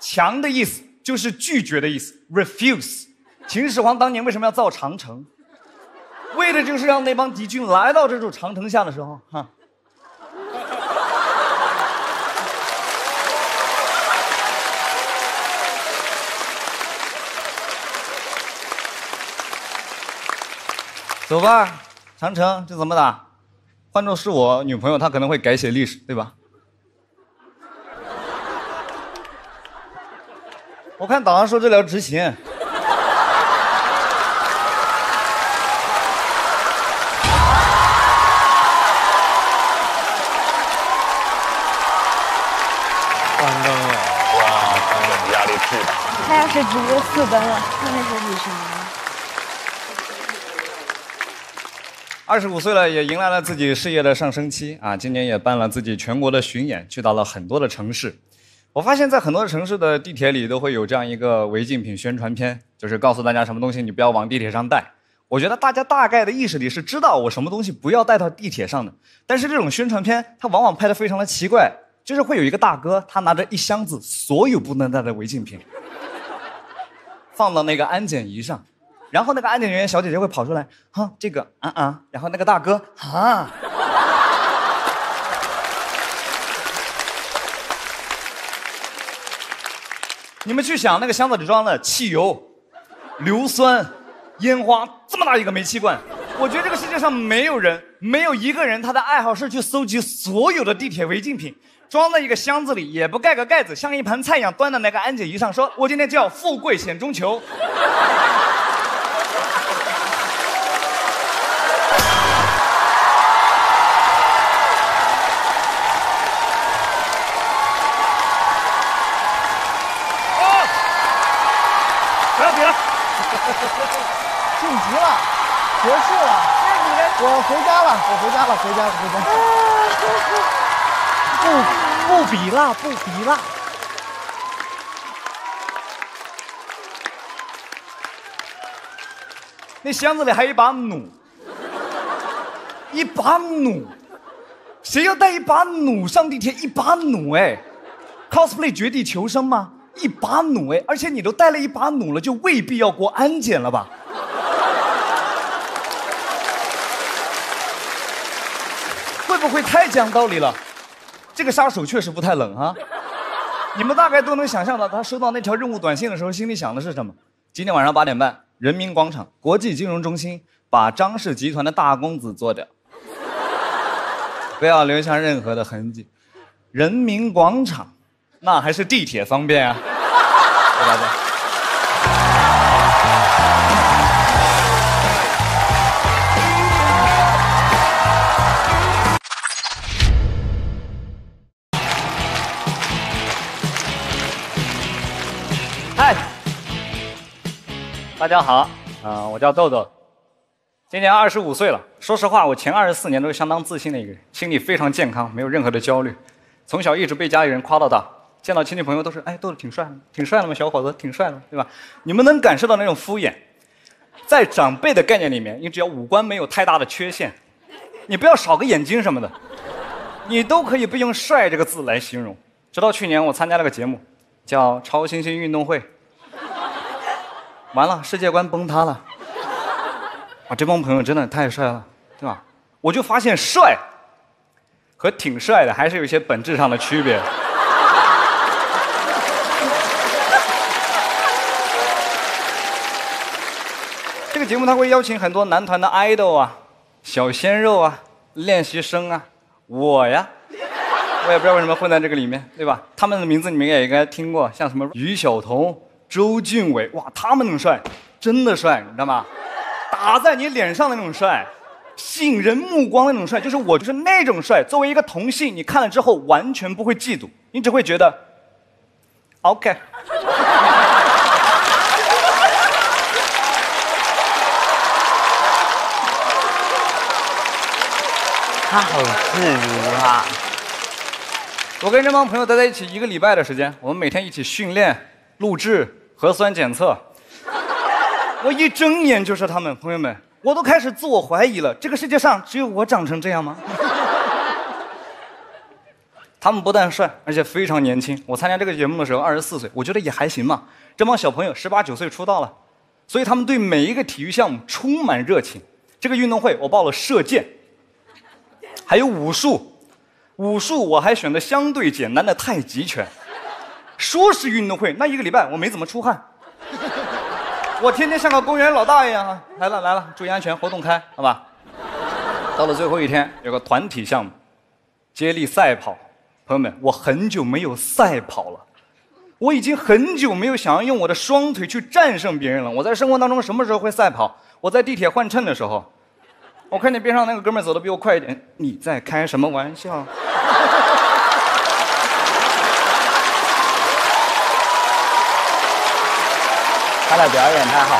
墙”的意思就是拒绝的意思 ，refuse。秦始皇当年为什么要造长城？为的就是让那帮敌军来到这座长城下的时候，哈，走吧，长城这怎么打？换作是我女朋友，她可能会改写历史，对吧？ 我看导航说这里要直行，关灯了，哇，关灯压力巨大。他要是直接4分了，那是女神。25岁了，也迎来了自己事业的上升期啊！今年也办了自己全国的巡演，去到了很多的城市。我发现在很多城市的地铁里都会有这样一个违禁品宣传片，就是告诉大家什么东西你不要往地铁上带。我觉得大家大概的意识里是知道我什么东西不要带到地铁上的，但是这种宣传片它往往拍得非常的奇怪，就是会有一个大哥，他拿着一箱子所有不能带的违禁品，放到那个安检仪上，然后那个安检人员小姐姐会跑出来，哈，这个然后那个大哥啊。你们去想，那个箱子里装的汽油、硫酸、烟花，这么大一个煤气罐。我觉得这个世界上没有人，没有一个人，他的爱好是去搜集所有的地铁违禁品，装在一个箱子里，也不盖个盖子，像一盘菜一样端到那个安检仪上，说：“我今天叫富贵险中求。”晋级了，爵士了，我回家了，回家。不比了。那箱子里还有一把弩，谁要带一把弩上地铁？一把弩哎 ，cosplay 绝地求生吗？一把弩哎，而且你都带了一把弩了，就未必要过安检了吧？会不会太讲道理了？这个杀手确实不太冷啊。你们大概都能想象到，他收到那条任务短信的时候，心里想的是什么？今天晚上8点半，人民广场国际金融中心，把张氏集团的大公子做掉，不要留下任何的痕迹。人民广场。那还是地铁方便啊！对吧？嗨，大家好，我叫豆豆，今年25岁了。说实话，我前24年都是相当自信的一个人，心理非常健康，没有任何的焦虑。从小一直被家里人夸到大。见到亲戚朋友都是，哎，豆豆挺帅的，嘛，小伙子挺帅的，对吧？你们能感受到那种敷衍。在长辈的概念里面，你只要五官没有太大的缺陷，你不要少个眼睛什么的，你都可以不用帅这个字来形容。直到去年我参加了个节目，叫超新星运动会。完了，世界观崩塌了。啊，这帮朋友真的太帅了，对吧？我就发现帅和挺帅的还是有一些本质上的区别。这个节目他会邀请很多男团的 idol 啊，小鲜肉啊，练习生啊，我呀，我也不知道为什么混在这个里面，对吧？他们的名字你们也应该听过，像什么于晓彤、周俊伟，哇，他们那种帅，真的帅，你知道吗？打在你脸上的那种帅，吸引人目光的那种帅，就是我就是那种帅。作为一个同性，你看了之后完全不会嫉妒，你只会觉得 OK。他好自如啊！我跟这帮朋友待在一起1个礼拜的时间，我们每天一起训练、录制、核酸检测。我一睁眼就是他们，朋友们，我都开始自我怀疑了：这个世界上只有我长成这样吗？他们不但帅，而且非常年轻。我参加这个节目的时候24岁，我觉得也还行嘛。这帮小朋友18、19岁出道了，所以他们对每一个体育项目充满热情。这个运动会我报了射箭。还有武术，我还选的相对简单的太极拳。说是运动会，那1个礼拜我没怎么出汗，我天天像个公园老大一样啊！来了来了，注意安全，活动开，好吧？到了最后一天，有个团体项目，接力赛跑。朋友们，我很久没有赛跑了，我已经很久没有想要用我的双腿去战胜别人了。我在生活当中什么时候会赛跑？我在地铁换乘的时候。我看见边上那个哥们走得比我快一点，你在开什么玩笑？他的表演太好，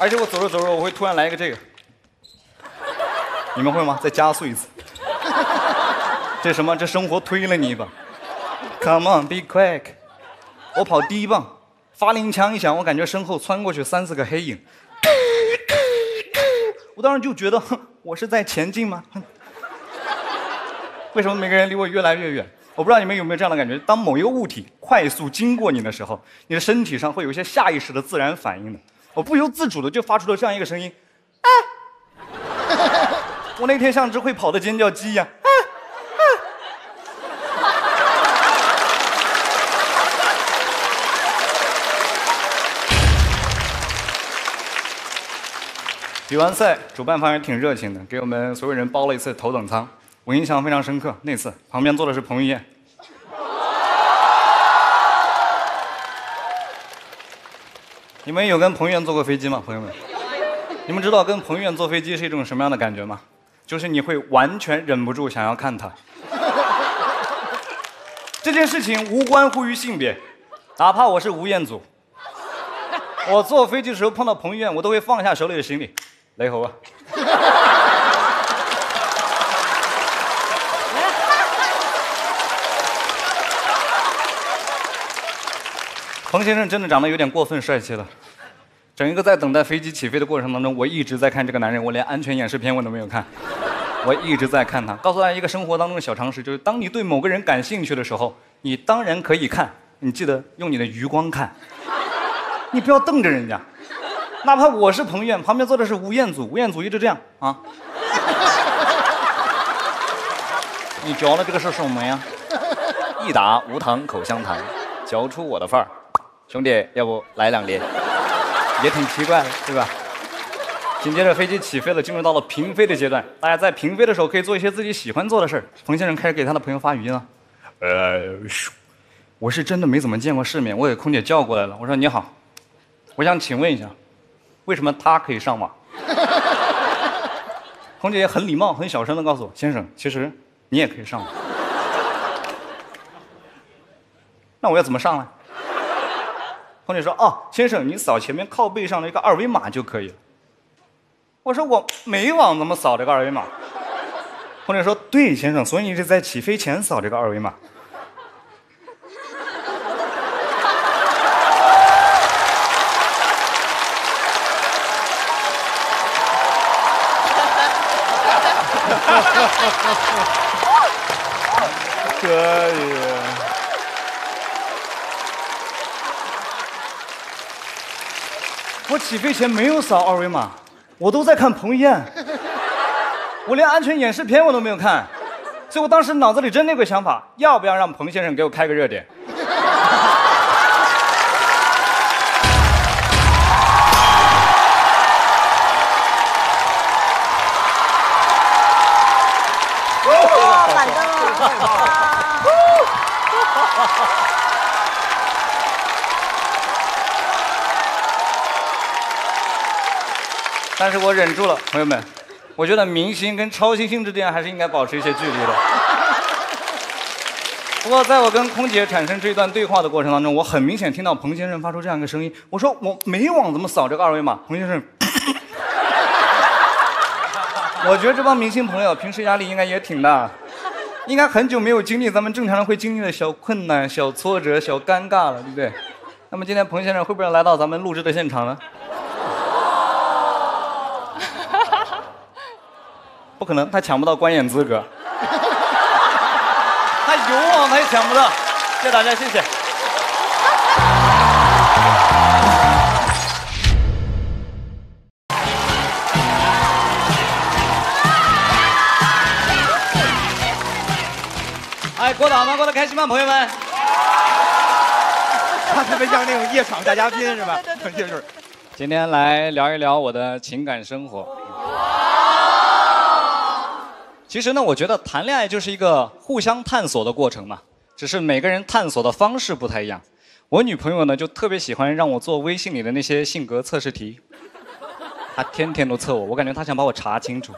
而且我走着走着，我会突然来一个这个，你们会吗？再加速一次。这什么？这生活推了你一把。Come on, be quick。我跑第一棒，发令枪一响，我感觉身后窜过去3、4个黑影。我当时就觉得，我是在前进吗？为什么每个人离我越来越远？我不知道你们有没有这样的感觉，当某一个物体快速经过你的时候，你的身体上会有一些下意识的自然反应的，我不由自主的就发出了这样一个声音，啊！我那天像只会跑的尖叫鸡一样，啊啊！比完赛，主办方也挺热情的，给我们所有人包了一次头等舱。我印象非常深刻，那次旁边坐的是彭于晏，你们有跟彭于晏坐过飞机吗？朋友们，你们知道跟彭于晏坐飞机是一种什么样的感觉吗？就是你会完全忍不住想要看他。这件事情无关乎于性别，哪怕我是吴彦祖，我坐飞机的时候碰到彭于晏，我都会放下手里的行李，雷猴啊。彭先生真的长得有点过分帅气了，整一个在等待飞机起飞的过程当中，我一直在看这个男人，我连安全演示片我都没有看，我一直在看他。告诉大家一个生活当中的小常识，就是当你对某个人感兴趣的时候，你当然可以看，你记得用你的余光看，你不要瞪着人家。哪怕我是彭于晏，旁边坐的是吴彦祖，吴彦祖一直这样啊，你嚼了这个是什么呀？一打无糖口香糖，嚼出我的范儿。兄弟，要不来2粒，也挺奇怪的，对吧？紧接着飞机起飞了，进入到了平飞的阶段。大家在平飞的时候可以做一些自己喜欢做的事儿。彭先生开始给他的朋友发语音了。我是真的没怎么见过世面，我给空姐叫过来了。我说你好，我想请问一下，为什么他可以上网？空姐也很礼貌、很小声的告诉我，先生，其实你也可以上网。那我要怎么上来？空姐说：“哦，先生，你扫前面靠背上的一个二维码就可以了。”我说：“我没网，怎么扫这个二维码？”空姐说：“对，先生，所以你是在起飞前扫这个二维码。”可以。我起飞前没有扫二维码，我都在看彭于晏，我连安全演示片我都没有看，所以我当时脑子里真的有个想法，要不要让彭先生给我开个热点？但是我忍住了，朋友们，我觉得明星跟超新星之间还是应该保持一些距离的。不过，在我跟空姐产生这段对话的过程当中，我很明显听到彭先生发出这样一个声音。我说我没网，怎么扫这个二维码？彭先生，我觉得这帮明星朋友平时压力应该也挺大，应该很久没有经历咱们正常人会经历的小困难、小挫折、小尴尬了，对不对？那么今天彭先生会不会来到咱们录制的现场呢？不可能，他抢不到观演资格。他有网，他也抢不到。谢谢大家，谢谢。哎，过得好吗？过得开心吗，朋友们？他们像那种夜场大嘉宾是吧？就是。今天来聊一聊我的情感生活。其实呢，我觉得谈恋爱就是一个互相探索的过程嘛，只是每个人探索的方式不太一样。我女朋友呢，就特别喜欢让我做微信里的那些性格测试题，她天天都测我，我感觉她想把我查清楚。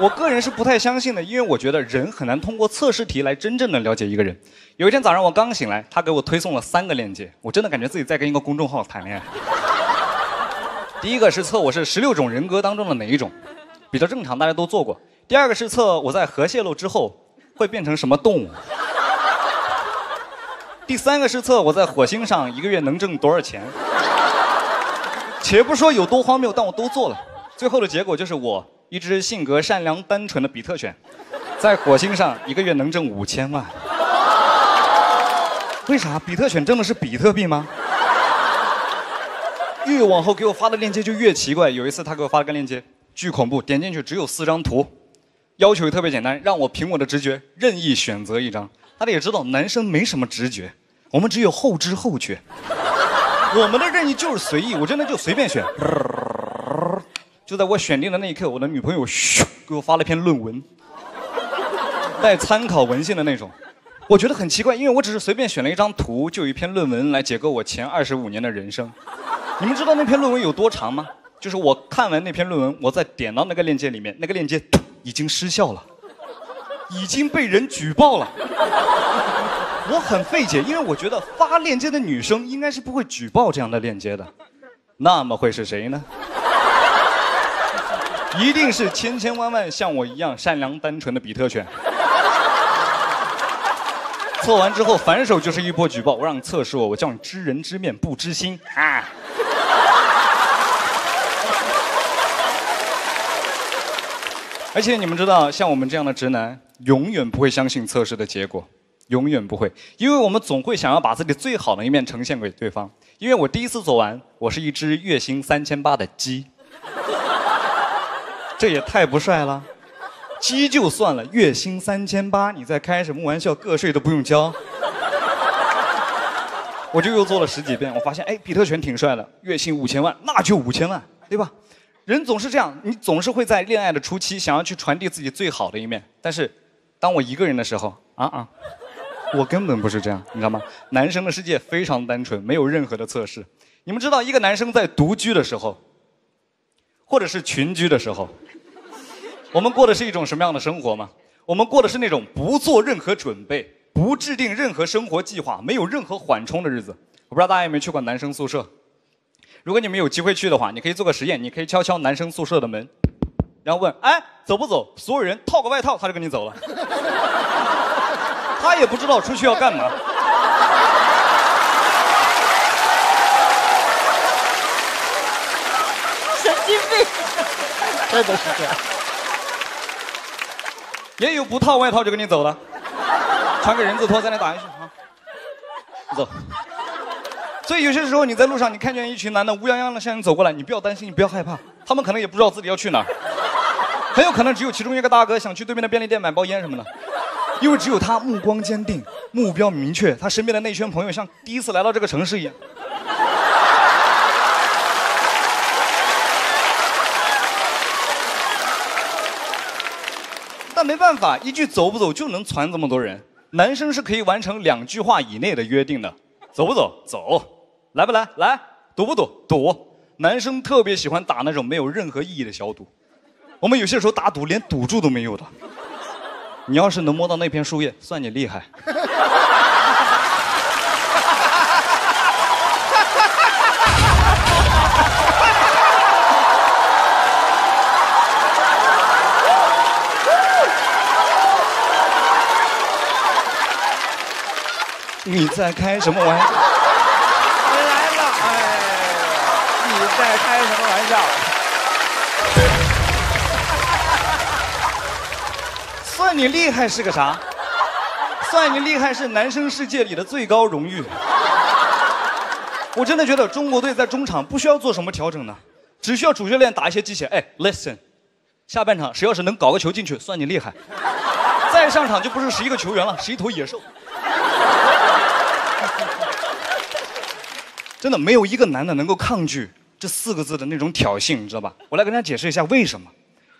我个人是不太相信的，因为我觉得人很难通过测试题来真正的了解一个人。有一天早上我刚醒来，她给我推送了3个链接，我真的感觉自己在跟一个公众号谈恋爱。第一个是测我是16种人格当中的哪一种，比较正常，大家都做过。第2个是测我在核泄漏之后会变成什么动物？第三个实测，我在火星上一个月能挣多少钱？且不说有多荒谬，但我都做了。最后的结果就是我一只性格善良单纯的比特犬，在火星上一个月能挣5000万。为啥？比特犬挣的是比特币吗？越往后给我发的链接就越奇怪。有一次他给我发了个链接，巨恐怖，点进去只有4张图，要求也特别简单，让我凭我的直觉任意选择一张。大家也知道男生没什么直觉，我们只有后知后觉，我们的任意就是随意，我真的就随便选。就在我选定的那一刻，我的女朋友咻给我发了篇论文，带参考文献的那种。我觉得很奇怪，因为我只是随便选了一张图，就有一篇论文来解构我前25年的人生。你们知道那篇论文有多长吗？就是我看完那篇论文，我再点到那个链接里面，那个链接已经失效了，已经被人举报了。我很费解，因为我觉得发链接的女生应该是不会举报这样的链接的，那么会是谁呢？一定是千千万万像我一样善良单纯的比特犬。测完之后反手就是一波举报，我让你测试我，我叫你知人知面不知心啊！而且你们知道，像我们这样的直男，永远不会相信测试的结果，永远不会，因为我们总会想要把自己最好的一面呈现给对方。因为我第一次做完，我是一只月薪3800的鸡，这也太不帅了。鸡就算了，月薪3800，你在开什么玩笑？个税都不用交。我就又做了10几遍，我发现，哎，比特犬挺帅的，月薪5000万，那就5000万，对吧？人总是这样，你总是会在恋爱的初期想要去传递自己最好的一面，但是当我一个人的时候，我根本不是这样，你知道吗？男生的世界非常单纯，没有任何的测试。你们知道，一个男生在独居的时候，或者是群居的时候，我们过的是一种什么样的生活吗？我们过的是那种不做任何准备、不制定任何生活计划、没有任何缓冲的日子。我不知道大家有没有去过男生宿舍。如果你们有机会去的话，你可以做个实验，你可以敲敲男生宿舍的门，然后问：哎，走不走？所有人套个外套，他就跟你走了。他也不知道出去要干嘛。神经病，真的是这样。也有不套外套就跟你走了，穿个人字拖在那打一句啊，走。所以有些时候你在路上，你看见一群男的乌泱泱的向你走过来，你不要担心，你不要害怕，他们可能也不知道自己要去哪儿，很有可能只有其中一个大哥想去对面的便利店买包烟什么的，因为只有他目光坚定，目标明确，他身边的那圈朋友像第一次来到这个城市一样。但没办法，一句走不走就能传这么多人。男生是可以完成2句话以内的约定的。走不走？走。来不来？来。赌不赌？赌。男生特别喜欢打那种没有任何意义的小赌，我们有些时候打赌连赌注都没有的。你要是能摸到那片树叶，算你厉害。你在开什么玩笑？回来了，哎，你在开什么玩笑？算你厉害是个啥？算你厉害是男生世界里的最高荣誉。我真的觉得中国队在中场不需要做什么调整呢，只需要主教练打一些鸡血，哎 ，listen， 下半场谁要是能搞个球进去，算你厉害。再上场就不是11个球员了，是一头野兽。真的没有一个男的能够抗拒这4个字的那种挑衅，你知道吧？我来跟大家解释一下为什么，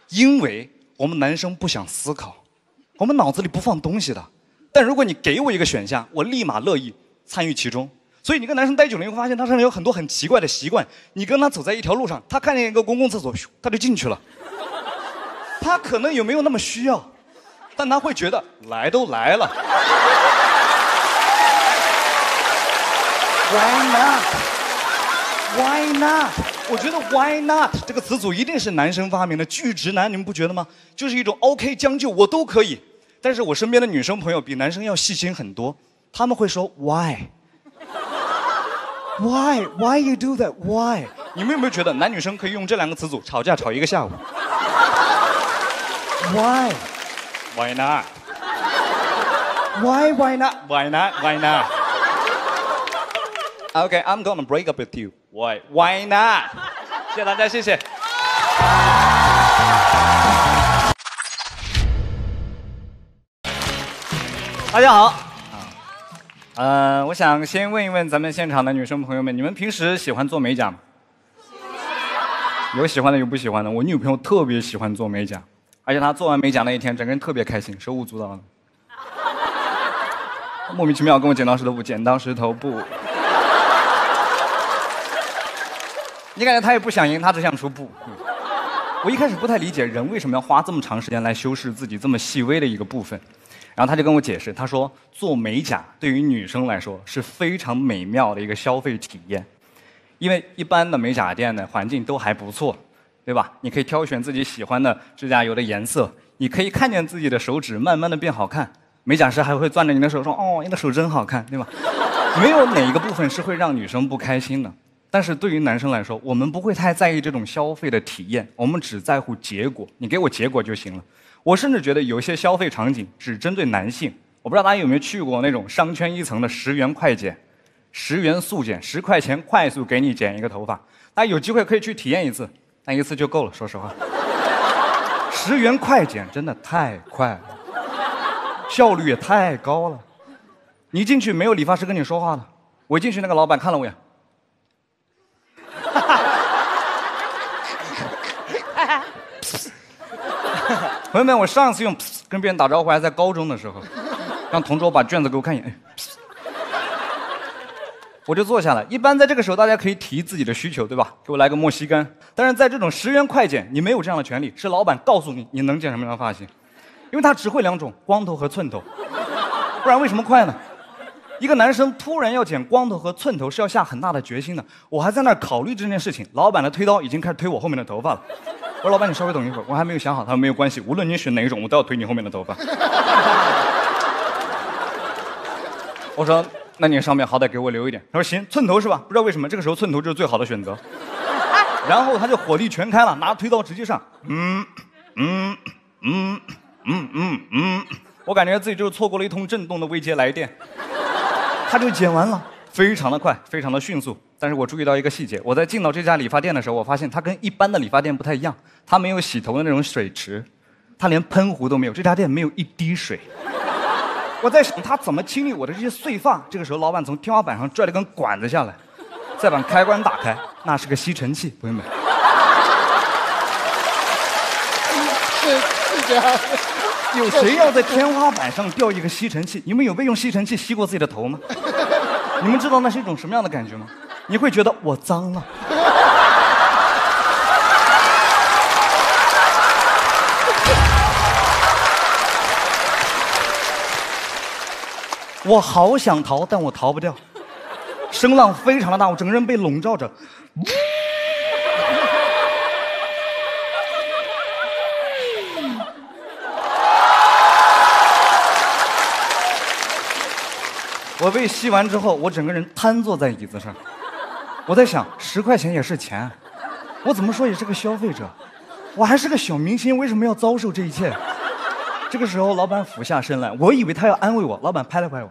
因为我们男生不想思考，我们脑子里不放东西的。但如果你给我一个选项，我立马乐意参与其中。所以你跟男生待久了，你会发现他身上有很多很奇怪的习惯。你跟他走在一条路上，他看见一个公共厕所，他就进去了。他可能有没有那么需要，但他会觉得来都来了。Why not? Why not? 我觉得 Why not 这个词组一定是男生发明的，巨直男，你们不觉得吗？就是一种 OK 将就我都可以，但是我身边的女生朋友比男生要细心很多，他们会说 why you do that why？ 你们有没有觉得男女生可以用这两个词组吵架吵一个下午 ？Why not？ Why not？ Why not？ Why not？ Okay, I'm gonna break up with you. Why? Why not？ 谢谢大家，谢谢。大家好，我想先问一问咱们现场的女生朋友们，你们平时喜欢做美甲吗？有喜欢的，有不喜欢的。我女朋友特别喜欢做美甲，而且她做完美甲那一天，整个人特别开心，手舞足蹈的。她莫名其妙跟我剪刀石头布，剪刀石头布。你感觉她也不想赢，她只想出布。我一开始不太理解人为什么要花这么长时间来修饰自己这么细微的一个部分，然后她就跟我解释，她说做美甲对于女生来说是非常美妙的一个消费体验。因为一般的美甲店的环境都还不错，对吧？你可以挑选自己喜欢的指甲油的颜色，你可以看见自己的手指慢慢的变好看，美甲师还会攥着你的手说：“哦，你的手真好看，对吧？”没有哪一个部分是会让女生不开心的。但是对于男生来说，我们不会太在意这种消费的体验，我们只在乎结果，你给我结果就行了。我甚至觉得有些消费场景只针对男性，我不知道大家有没有去过那种商圈一层的10元快剪。10元速剪，10块钱快速给你剪一个头发，大家有机会可以去体验一次，但一次就够了，说实话。10元快剪真的太快了，效率也太高了。你进去没有理发师跟你说话的，我一进去那个老板看了我一眼，朋友们，我上次用跟别人打招呼还在高中的时候，让同桌把卷子给我看一眼。我就坐下来，一般在这个时候大家可以提自己的需求，对吧？给我来个墨西干。但是在这种10元快剪，你没有这样的权利，是老板告诉你你能剪什么样的发型，因为他只会2种，光头和寸头，不然为什么快呢？一个男生突然要剪光头和寸头是要下很大的决心的。我还在那儿考虑这件事情，老板的推刀已经开始推我后面的头发了。我说老板，你稍微等一会儿，我还没有想好。他说没有关系，无论你选哪一种，我都要推你后面的头发。我说。那你上面好歹给我留一点。他说行，寸头是吧？不知道为什么这个时候寸头就是最好的选择。然后他就火力全开了，拿推刀直接上。我感觉自己就是错过了一通震动的未接来电。他就剪完了，非常的快，非常的迅速。但是我注意到一个细节，我在进到这家理发店的时候，我发现它跟一般的理发店不太一样，它没有洗头的那种水池，它连喷壶都没有，这家店没有一滴水。我在想他怎么清理我的这些碎发。这个时候，老板从天花板上拽了根管子下来，再把开关打开，那是个吸尘器，朋友们。是这样。有谁要在天花板上吊一个吸尘器？你们有被用吸尘器吸过自己的头吗？你们知道那是一种什么样的感觉吗？你会觉得我脏了。我好想逃，但我逃不掉。声浪非常的大，我整个人被笼罩着。我被吸完之后，我整个人瘫坐在椅子上。我在想，10块钱也是钱，我怎么说也是个消费者，我还是个小明星，为什么要遭受这一切？这个时候，老板俯下身来，我以为他要安慰我。老板拍了拍我，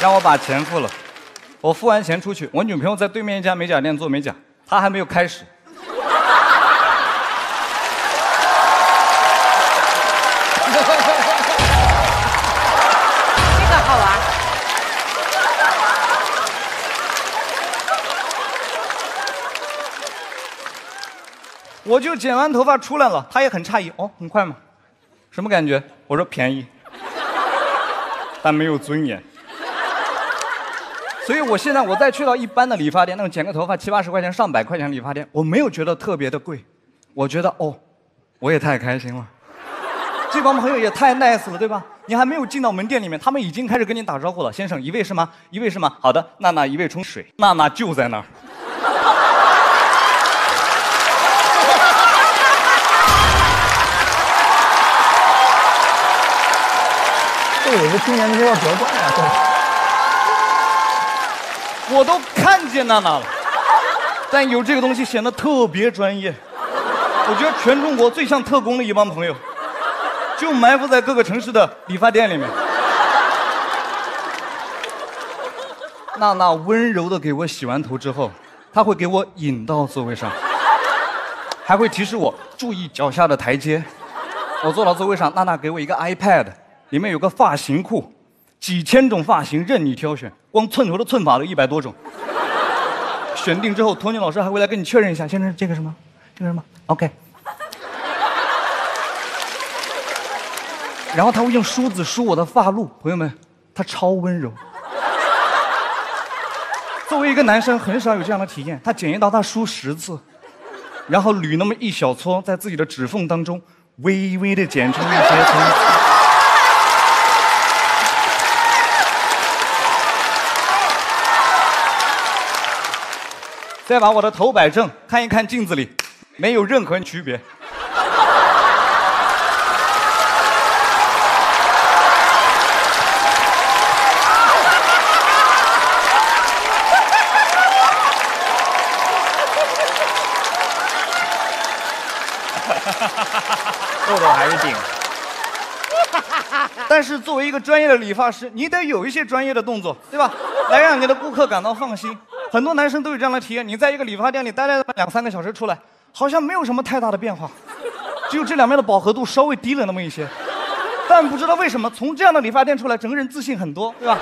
让我把钱付了。我付完钱出去，我女朋友在对面一家美甲店做美甲，她还没有开始。这个好玩。我就剪完头发出来了，他也很诧异，哦，很快吗？什么感觉？我说便宜，但没有尊严。所以我现在再去到一般的理发店，那种剪个头发70、80块钱、100块钱理发店，我没有觉得特别的贵，我觉得哦，我也太开心了，这帮朋友也太 nice 了，对吧？你还没有进到门店里面，他们已经开始跟你打招呼了，先生，一位是吗？一位是吗？好的，娜娜一位冲水，娜娜就在那儿。有个青年的时候责怪啊！我都看见娜娜了，但有这个东西显得特别专业。我觉得全中国最像特工的一帮朋友，就埋伏在各个城市的理发店里面。娜娜温柔的给我洗完头之后，她会给我引到座位上，还会提示我注意脚下的台阶。我坐到座位上，娜娜给我一个 iPad。 里面有个发型库，几千种发型任你挑选，光寸头的寸法都100多种。选定之后，托尼老师还会来跟你确认一下，先生这个什么，这个什么 ，OK。然后他会用梳子梳我的发路，朋友们，他超温柔。作为一个男生，很少有这样的体验。他剪一刀，他梳10次，然后捋那么一小撮，在自己的指缝当中微微的剪成一些层。 再把我的头摆正，看一看镜子里，没有任何区别。痘痘还是顶。但是作为一个专业的理发师，你得有一些专业的动作，对吧？来让你的顾客感到放心。 很多男生都有这样的体验，你在一个理发店里待了2、3个小时，出来好像没有什么太大的变化，只有这两边的饱和度稍微低了那么一些，但不知道为什么从这样的理发店出来，整个人自信很多，对吧？